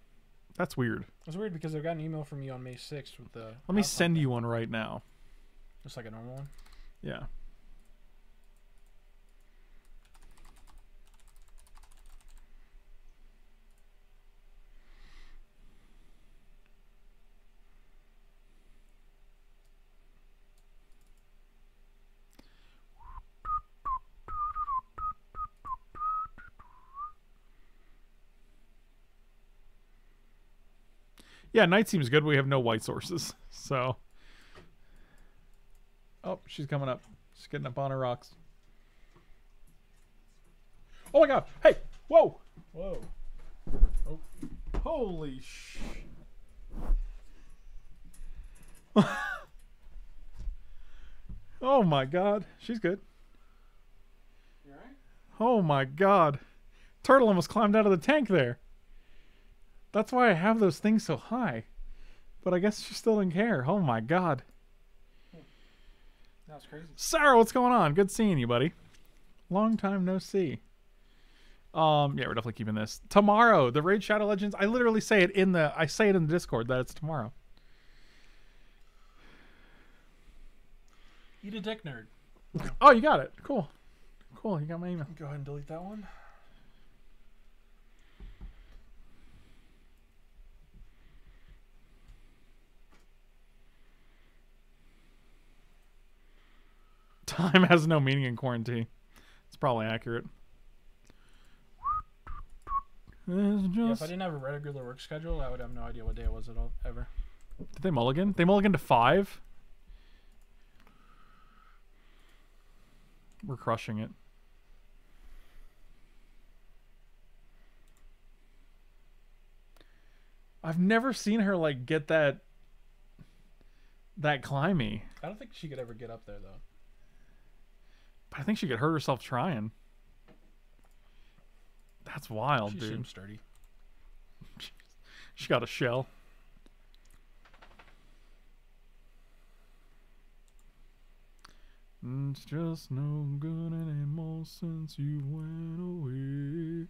That's weird. That's weird because I got an email from you on May 6th with the... Let me send you one right now. Just like a normal one? Yeah. Yeah, night seems good. We have no white sources, so. Oh, she's coming up. She's getting up on her rocks. Oh my God! Hey! Whoa! Whoa! Oh! Holy sh! Oh my God! She's good. You all right? Oh my God! Turtle almost climbed out of the tank there. That's why I have those things so high. But I guess she still didn't care. Oh, my God. That was crazy. Sarah, what's going on? Good seeing you, buddy. Long time no see. Yeah, we're definitely keeping this. Tomorrow, the Raid Shadow Legends. I literally say it in the... I say it in the Discord that it's tomorrow. Eat a dick, nerd. Oh, you got it. Cool. Cool, you got my email. Go ahead and delete that one. Time has no meaning in quarantine. It's probably accurate. Yeah, if I didn't have a regular work schedule, I would have no idea what day it was at all, ever. Did they mulligan? They mulligan to 5? We're crushing it. I've never seen her, like, get that climby. I don't think she could ever get up there, though. I think she could hurt herself trying. That's wild, dude. She seems sturdy. She got a shell. It's just no good anymore since you went away.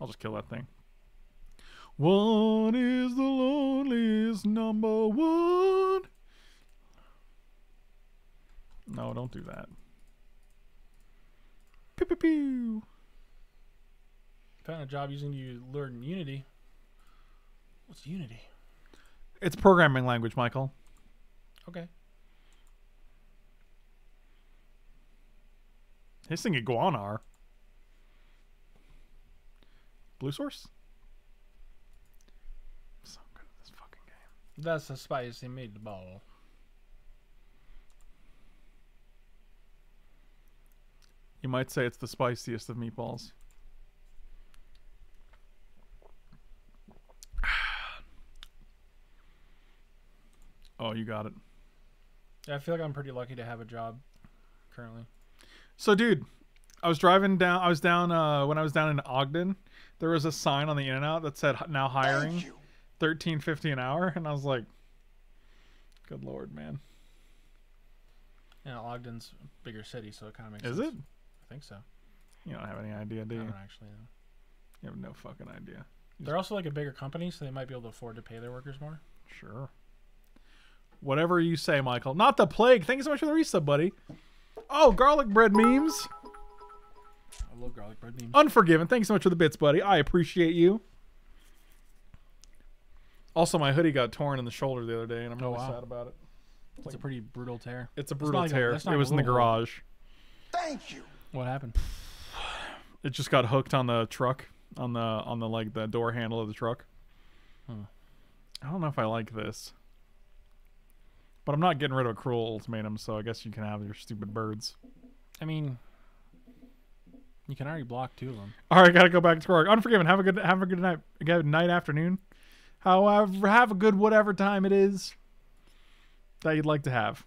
I'll just kill that thing. One is the loneliest number one. No, don't do that. Pew, pew, pew. Found a job using you learn in Unity. What's Unity? It's programming language, Michael. Okay. Hissing Iguanar. Blue Source? I'm so good at this fucking game. That's a spicy meatball. You might say it's the spiciest of meatballs. Oh, you got it. Yeah, I feel like I'm pretty lucky to have a job currently. So, dude, I was driving down. I was down when I was down in Ogden. There was a sign on the in and out that said now hiring $13.50 an hour, and I was like, "Good lord, man!" Yeah, Ogden's a bigger city, so it kind of makes sense. Is it? I think so. You don't have any idea, do you? I don't actually know. You have no fucking idea. They're also like a bigger company, so they might be able to afford to pay their workers more. Sure. Whatever you say, Michael. Not the plague. Thank you so much for the resub, buddy. Oh, garlic bread memes. I love garlic bread memes. Unforgiven. Thanks so much for the bits, buddy. I appreciate you. Also, my hoodie got torn in the shoulder the other day, and I'm really sad about it. It's like a pretty brutal tear. It's a brutal tear. It was in the garage. Thank you. What happened? It just got hooked on the truck, on the like the door handle of the truck. Huh. I don't know if I like this, but I'm not getting rid of a Cruel Ultimatum, so I guess you can have your stupid birds. I mean, you can already block two of them. All right, gotta go back to work. Unforgiven. Have a good night. Good night, afternoon. However, have a good whatever time it is that you'd like to have.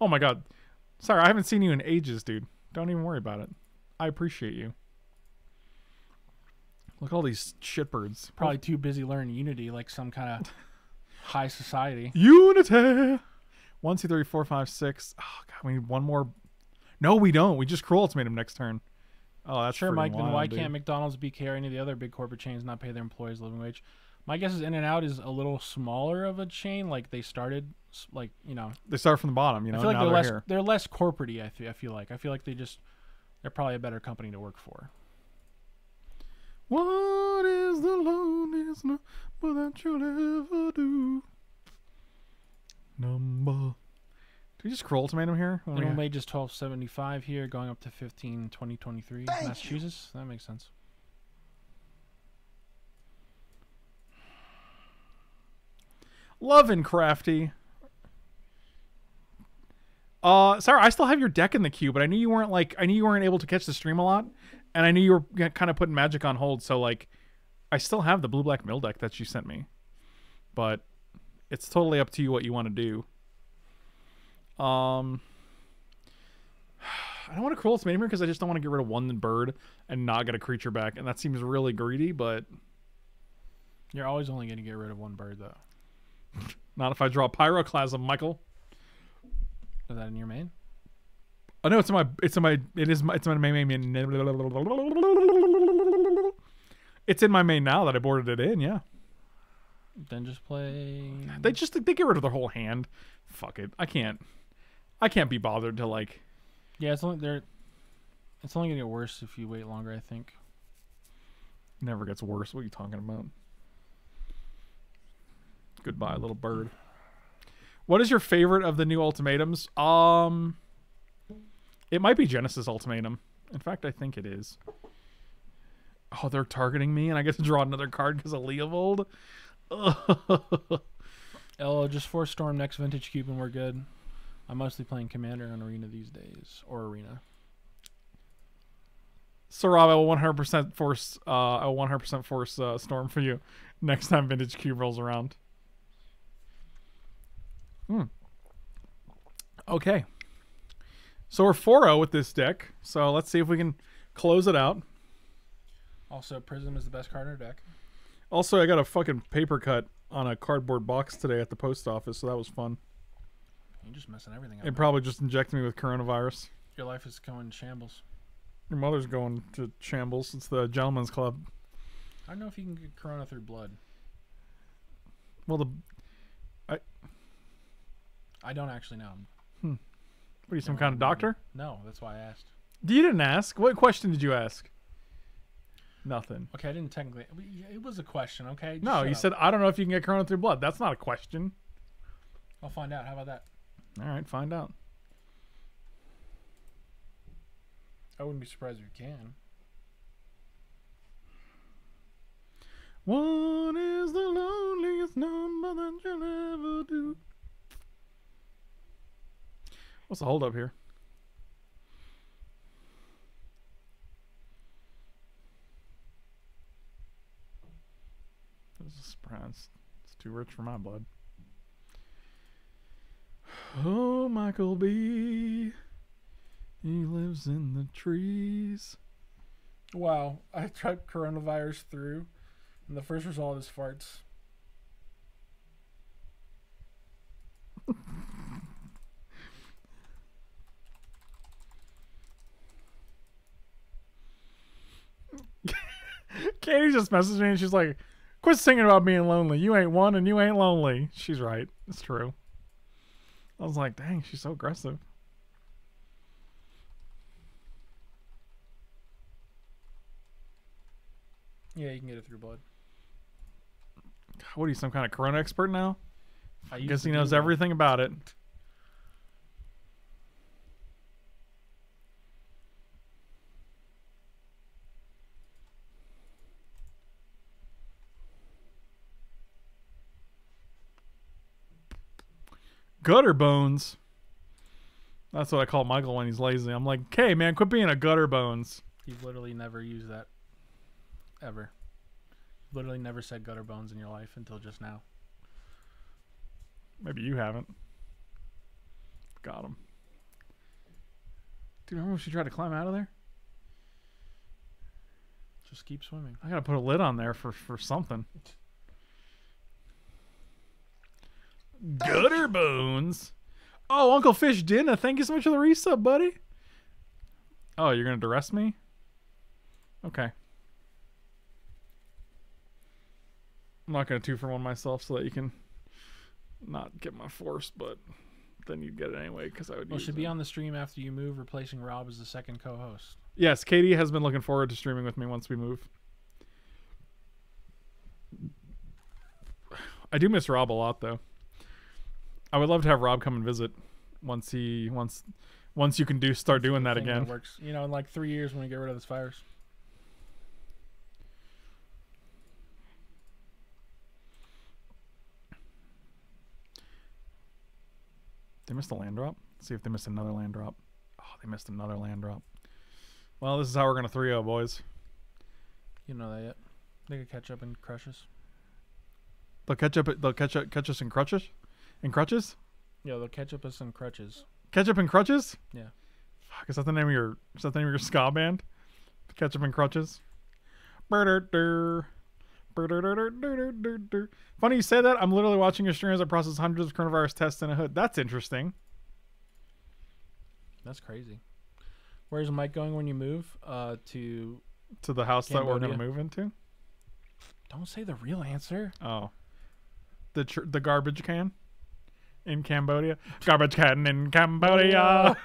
Oh my god, sorry, I haven't seen you in ages, dude. Don't even worry about it. I appreciate you. Look at all these shitbirds. Probably too busy learning Unity like some kind of high society. Unity! 1, 2, 3, 4, 5, 6. Oh, God, we need one more. No, we don't. We just Cruel Ultimatum next turn. Oh, that's sure, Mike. Wild, then why can't McDonald's, BK, or any of the other big corporate chains not pay their employees living wage? My guess is In-N-Out is a little smaller of a chain. Like, they started, like, you know. They start from the bottom, you know. I feel like they're less corporate-y, I feel like. I feel like they're probably a better company to work for. What is the loneliest number that you'll ever do? Number. Do we just Cruel Ultimatum here? Minimum wage is $12.75 here, going up to $15.2023. Massachusetts. That makes sense. Lovin' Crafty. Sorry, I still have your deck in the queue, but I knew you weren't able to catch the stream a lot, and I knew you were kind of putting Magic on hold. So like, I still have the blue-black mill deck that you sent me, but it's totally up to you what you want to do. I don't want to Cruel Ultimatum here because I just don't want to get rid of one bird and not get a creature back, and that seems really greedy. But you're always only going to get rid of one bird, though. Not if I draw Pyroclasm, Michael. Is that in your main? Oh no, it's in my main. It's in my main now that I boarded it in, yeah. Then just play. They get rid of their whole hand. Fuck it. I can't be bothered to like. Yeah, it's only gonna get worse if you wait longer, I think. It never gets worse. What are you talking about? Goodbye, little bird. What is your favorite of the new ultimatums? It might be Genesis Ultimatum. In fact, I think it is. Oh, they're targeting me, and I get to draw another card because of Leovold. Elo, just force storm next vintage cube, and we're good. I'm mostly playing Commander on Arena these days, or Arena. So Rob, I will 100% force. I will 100% force storm for you next time vintage cube rolls around. Hmm. Okay. So we're 4-0 with this deck. So let's see if we can close it out. Also, Prism is the best card in our deck. Also, I got a fucking paper cut on a cardboard box today at the post office, so that was fun. You're just messing everything up. It probably just injected me with coronavirus. Your life is going to shambles. Your mother's going to shambles. It's the gentleman's club. I don't know if you can get corona through blood. Well, I don't actually know. Hmm. What are you, some kind of doctor? No, that's why I asked. You didn't ask. What question did you ask? Nothing. Okay, I didn't technically. It was a question, okay? Just no, you said, I don't know if you can get corona through blood. That's not a question. I'll find out. How about that? All right, find out. I wouldn't be surprised if you can. One is the loneliest number that you'll ever do. What's the hold up here? That was a surprise. It's too rich for my blood. Oh, Michael B. He lives in the trees. Wow, I typed coronavirus through, and the first result is farts. Katie just messaged me and she's like, quit singing about being lonely. You ain't one and you ain't lonely. She's right. It's true. I was like, dang, she's so aggressive. Yeah, you can get it through blood. What are you, some kind of corona expert now? I guess he knows everything about it. Gutter bones. That's what I call Michael when he's lazy. I'm like, hey man, quit being a gutter bones. You've literally never used that. Ever. Literally never said gutter bones in your life until just now. Maybe you haven't. Got him. Dude, remember when she tried to climb out of there? Just keep swimming. I gotta put a lid on there for something. Gutter bones. Oh, Uncle Fish Dinner. Thank you so much for the resub, buddy. Oh, you're gonna duress me? Okay. I'm not gonna 2-for-1 myself so that you can not get my force, but then you'd get it anyway because I would. Well, should be on the stream after you move, replacing Rob as the second co-host. Yes, Katie has been looking forward to streaming with me once we move. I do miss Rob a lot though. I would love to have Rob come and visit once he once you can start doing that again. That works, you know, in like 3 years when we get rid of this virus. They missed a land drop. Let's see if they missed another land drop. Oh, they missed another land drop. Well, this is how we're gonna 3-0, boys. You know that yet? They could catch up and crush us. They'll catch up. They'll catch us in crutches. In crutches? Yeah, they'll catch up us in crutches. Catch up in crutches? Yeah. Fuck, is that the name of your? Is that the name of your ska band? Catch up in crutches. Burder. Funny you say that. I'm literally watching your stream as I process hundreds of coronavirus tests in a hood. That's interesting. That's crazy. Where's Mike going when you move? To the house Cambodia. That we're gonna move into. Don't say the real answer. Oh, the garbage can in Cambodia. Garbage can in Cambodia.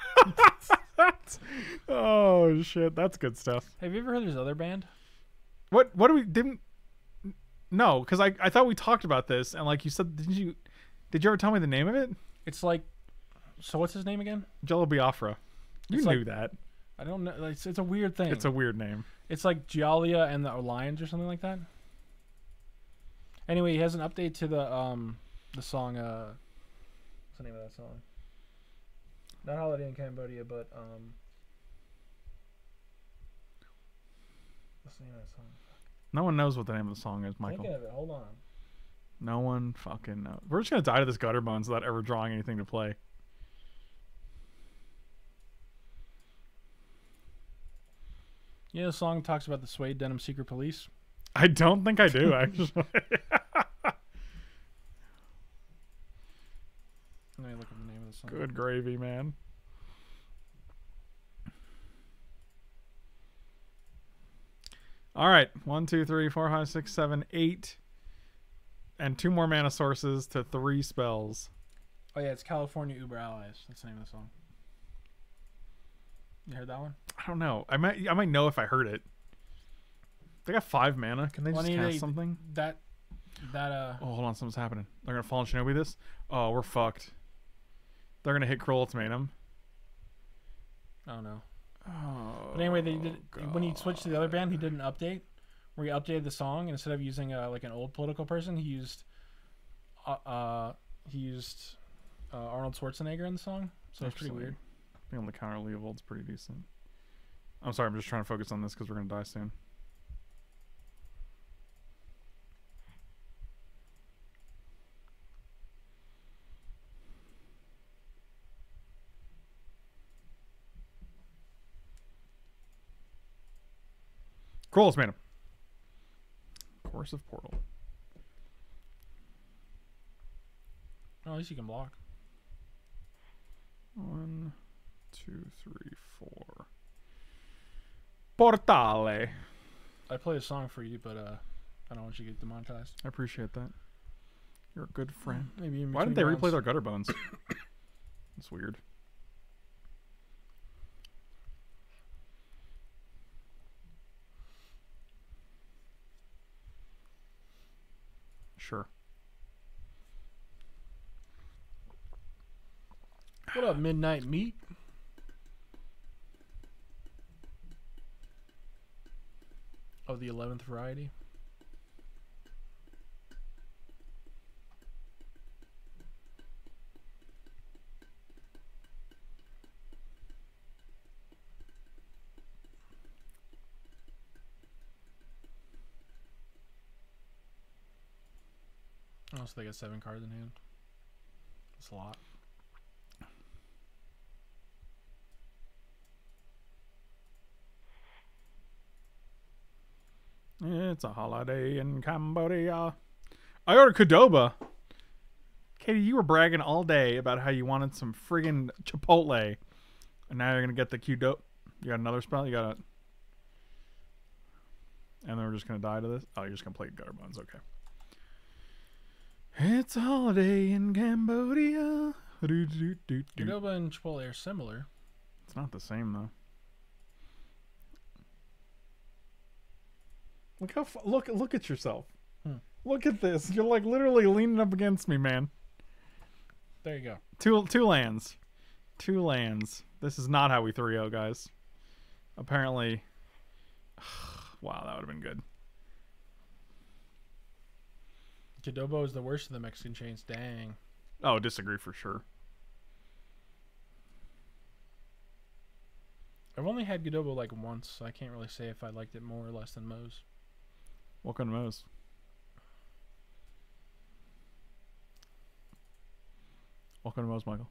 Oh shit, that's good stuff. Have you ever heard this other band? What? What do we didn't? No, because I thought we talked about this, and like you said, did you ever tell me the name of it? It's like, so what's his name again? Jello Biafra. You knew that. I don't know. It's a weird thing. It's a weird name. It's like Gialia and the Lions or something like that. Anyway, he has an update to the song. What's the name of that song? Not Holiday in Cambodia, but what's the name of that song? No one knows what the name of the song is, Michael. Think of it. Hold on. No one fucking knows. We're just going to die to this gutter bones without ever drawing anything to play. You know the song talks about the suede denim secret police? I don't think I do, actually. Let me look at the name of the song. Good gravy, man. All right, 1, 2, 3, 4, 5, 6, 7, 8, and 2 more mana sources to 3 spells. Oh yeah, it's California Uber Allies. That's the name of the song. You heard that one? I don't know. I might know if I heard it. They got 5 mana. Can they just cast something? Oh, hold on, something's happening. They're gonna fall in Shinobi this. Oh, we're fucked. They're gonna hit Cruel Ultimatum. Oh no. But anyway, they did. When he switched to the other band, he did an update where he updated the song, and instead of using like an old political person, he used Arnold Schwarzenegger in the song. So it's pretty weird. Being on the counter, Leovold's pretty decent. I'm sorry, I'm just trying to focus on this because we're gonna die soon. Cool, made him. Course of Portal. Well, at least you can block. 1, 2, 3, 4. Portale. I play a song for you, but I don't want you to get demonetized. I appreciate that. You're a good friend. Maybe. Why didn't they replay their gutter bones? It's weird. Sure. What up, Midnight Meat? Of the 11th variety. Oh, so they got 7 cards in hand. That's a lot. It's a holiday in Cambodia. I ordered Cordoba. Katie, you were bragging all day about how you wanted some friggin' Chipotle. And now you're going to get the Q-Dope. You got another spell? You got it. And then we're just going to die to this? Oh, you're just going to play gutter bones. Okay. It's a holiday in Cambodia. Cordoba and Chipotle are similar. It's not the same, though. Look how look at yourself. Hmm. Look at this. You're like literally leaning up against me, man. There you go. Two lands. Two lands. This is not how we 3-0, guys. Apparently. Wow, that would have been good. Jadobo is the worst of the Mexican chains. Dang. Oh, disagree for sure. I've only had Jadobo like once, so I can't really say if I liked it more or less than Moe's. What kind of Moe's? What kind of Moe's, Michael?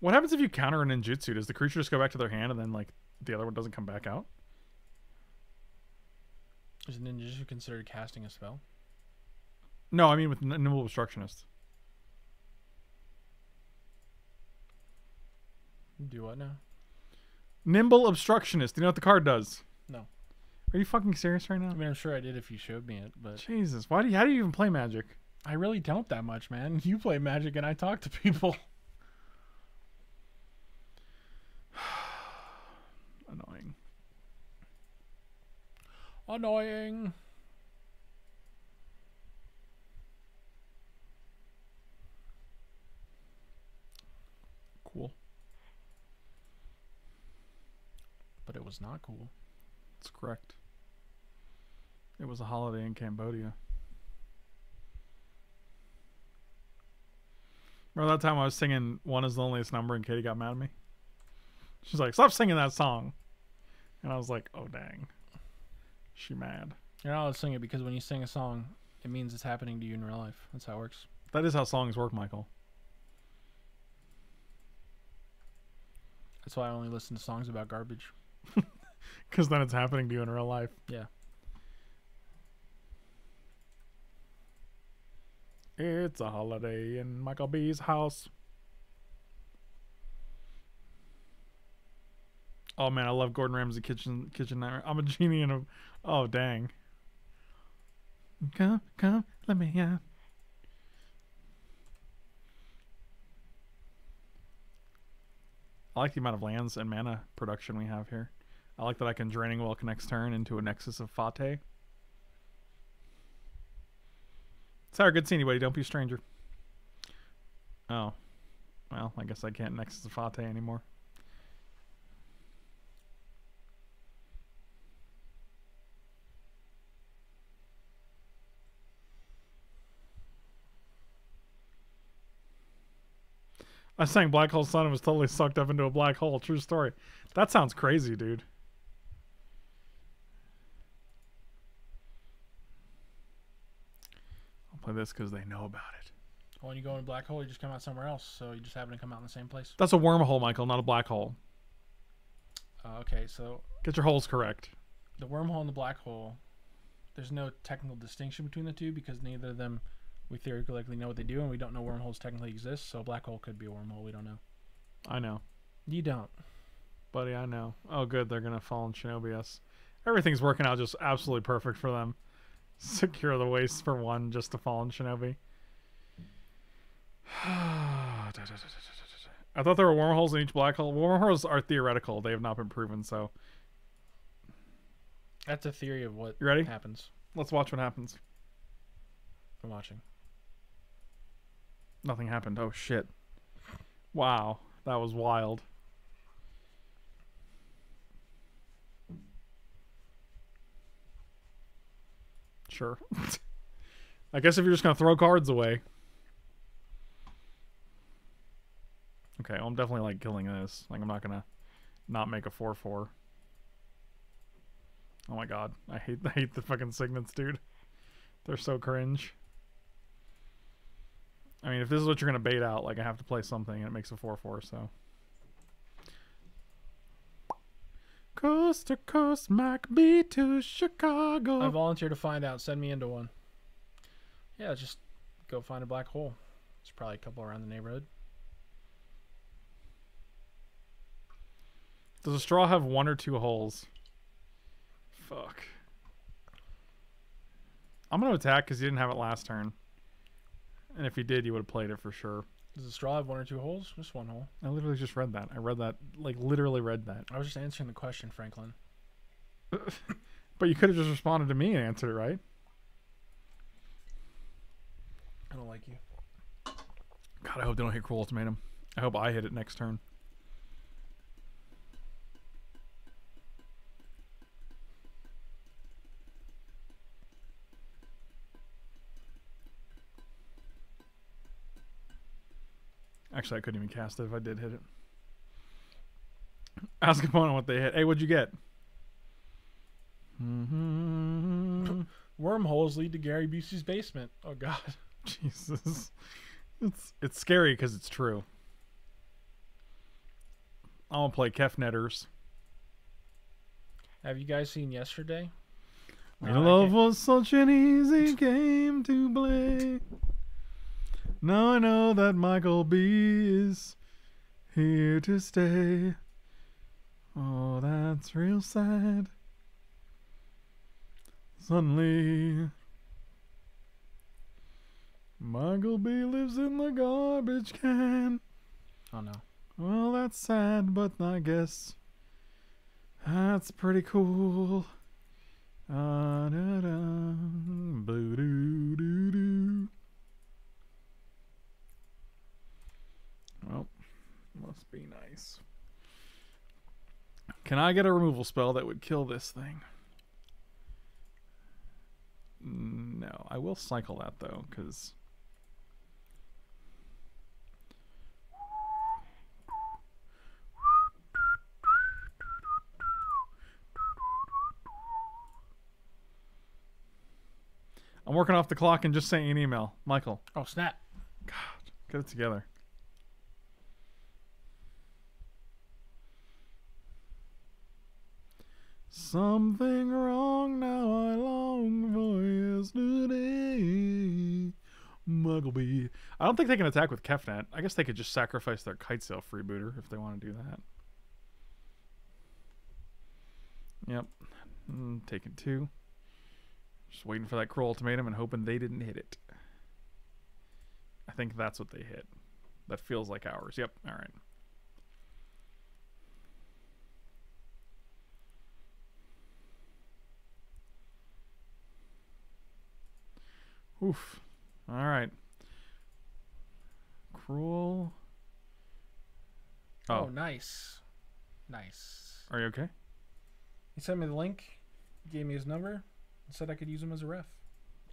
What happens if you counter an ninjutsu? Does the creature just go back to their hand and then like the other one doesn't come back out? Is ninjutsu considered casting a spell? No, I mean with Nimble Obstructionist. Do what now? Nimble Obstructionist. Do you know what the card does? No. Are you fucking serious right now? I mean, I'm sure I did if you showed me it, but... Jesus, why do you... How do you even play Magic? I really don't that much, man. You play Magic and I talk to people. Annoying. Annoying. Cool. But it was not cool. That's correct. It was a holiday in Cambodia. Remember that time I was singing One Is the Loneliest Number and Katie got mad at me? She's like, stop singing that song. And I was like, oh, dang. She mad. You're not allowed to sing it because when you sing a song, it means it's happening to you in real life. That's how it works. That is how songs work, Michael. That's why I only listen to songs about garbage. Because then it's happening to you in real life. Yeah. It's a holiday in Michael B's house. Oh, man, I love Gordon Ramsay kitchen nightmare. I'm a genie in a... Oh, dang. Come, let me... Yeah. I like the amount of lands and mana production we have here. I like that I can Draining Well next turn into a Nexus of Fate. Sorry, good to see anybody. Don't be a stranger. Oh. Well, I guess I can't Nexus of Fate anymore. I sang Black Hole Sun and was totally sucked up into a black hole. True story. That sounds crazy, dude. I'll play this because they know about it. Well, when you go in a black hole, you just come out somewhere else. So you just happen to come out in the same place. That's a wormhole, Michael, not a black hole. Okay, so... Get your holes correct. The wormhole and the black hole, there's no technical distinction between the two because neither of them... We theoretically know what they do, and we don't know wormholes technically exist, so a black hole could be a wormhole. We don't know. I know. You don't. Buddy, I know. Oh, good. They're going to fall and shinobi us. Everything's working out just absolutely perfect for them. Secure the waste for one just to fall and shinobi. I thought there were wormholes in each black hole. Wormholes are theoretical. They have not been proven, so... That's a theory of what you ready? Happens. Let's watch what happens. I'm watching. Nothing happened. Oh shit. Wow, that was wild. Sure. I guess if you're just gonna throw cards away. Okay, well, I'm definitely like killing this. Like I'm not gonna not make a 4/4. Oh my god. I hate the fucking signets, dude. They're so cringe. I mean, if this is what you're going to bait out, like, I have to play something, and it makes a 4/4, so. Coast to coast, Mac B to Chicago. I volunteer to find out. Send me into one. Yeah, just go find a black hole. There's probably a couple around the neighborhood. Does a straw have one or two holes? Fuck. I'm going to attack because you didn't have it last turn. And if you did, you would have played it for sure. Does the straw have one or two holes? Just one hole. I literally just read that. I read that, like literally read that. I was just answering the question, Franklin. But you could have just responded to me and answered it, right? I don't like you. God, I hope they don't hit Cruel Ultimatum. I hope I hit it next turn. Actually, I couldn't even cast it if I did hit it. Ask opponent what they hit. Hey, what'd you get? Mm-hmm. Wormholes lead to Gary Busey's basement. Oh, God. Jesus. It's scary because it's true. I'm going to play Kefnetters. Have you guys seen Yesterday? Love was such an easy game to play. Now I know that Michael B is here to stay. Oh, that's real sad. Suddenly, Michael B lives in the garbage can. Oh, no. Well, that's sad, but I guess that's pretty cool. Boo-doo-doo-doo. Well, must be nice. Can I get a removal spell that would kill this thing? No. I will cycle that, though, because... I'm working off the clock and just sent you an email. Michael. Oh, snap. God, get it together. Something wrong now, I long for yesterday. Muggleby. I don't think they can attack with Kefnet. I guess they could just sacrifice their Kitesail Freebooter if they want to do that. Yep. Taking two. Just waiting for that Cruel Ultimatum and hoping they didn't hit it. I think that's what they hit. That feels like ours. Yep. All right. Oof. Alright. Cruel. Oh, nice. Nice. Are you okay? He sent me the link, gave me his number, and said I could use him as a ref.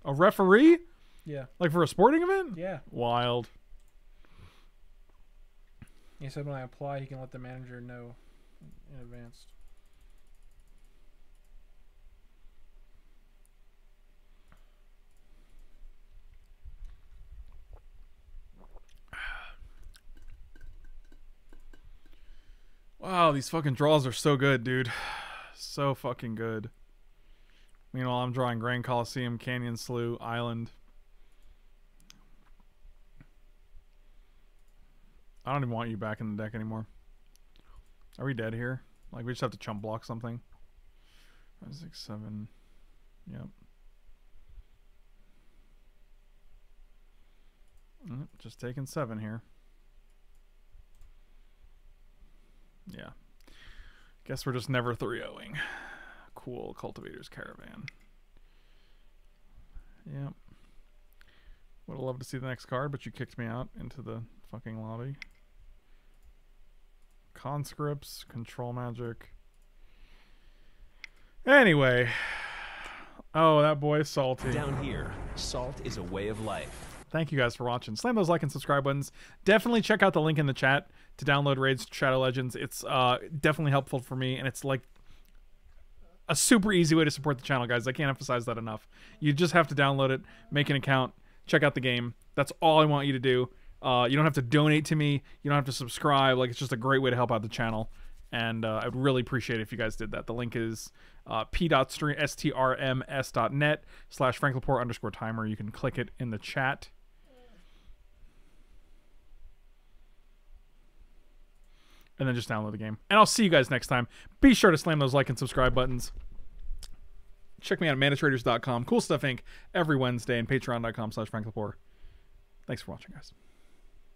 A referee? Yeah. Like for a sporting event? Yeah. Wild. He said when I apply, he can let the manager know in advance. Wow, these fucking draws are so good, dude. So fucking good. Meanwhile, I'm drawing Grand Colosseum, Canyon Slough, Island. I don't even want you back in the deck anymore. Are we dead here? Like, we just have to chump block something. 5, 6, 7. Yep. Just taking 7 here. Yeah. Guess we're just never 3-0-ing. Cool. Cultivator's Caravan. Yep. Would have loved to see the next card, but you kicked me out into the fucking lobby. Conscripts. Control Magic. Anyway. Oh, that boy's salty. Down here, salt is a way of life. Thank you guys for watching. Slam those like and subscribe buttons. Definitely check out the link in the chat to download Raid Shadow Legends. It's definitely helpful for me, and it's like a super easy way to support the channel, guys. I can't emphasize that enough. You just have to download it, make an account, check out the game. That's all I want you to do. You don't have to donate to me. You don't have to subscribe. Like, it's just a great way to help out the channel, and I'd really appreciate it if you guys did that. The link is p.strms.net/franklaporte_timer. You can click it in the chat. And then just download the game. And I'll see you guys next time. Be sure to slam those like and subscribe buttons. Check me out at manatraders.com, Cool Stuff Inc. every Wednesday, and patreon.com/franklaporte. Thanks for watching, guys.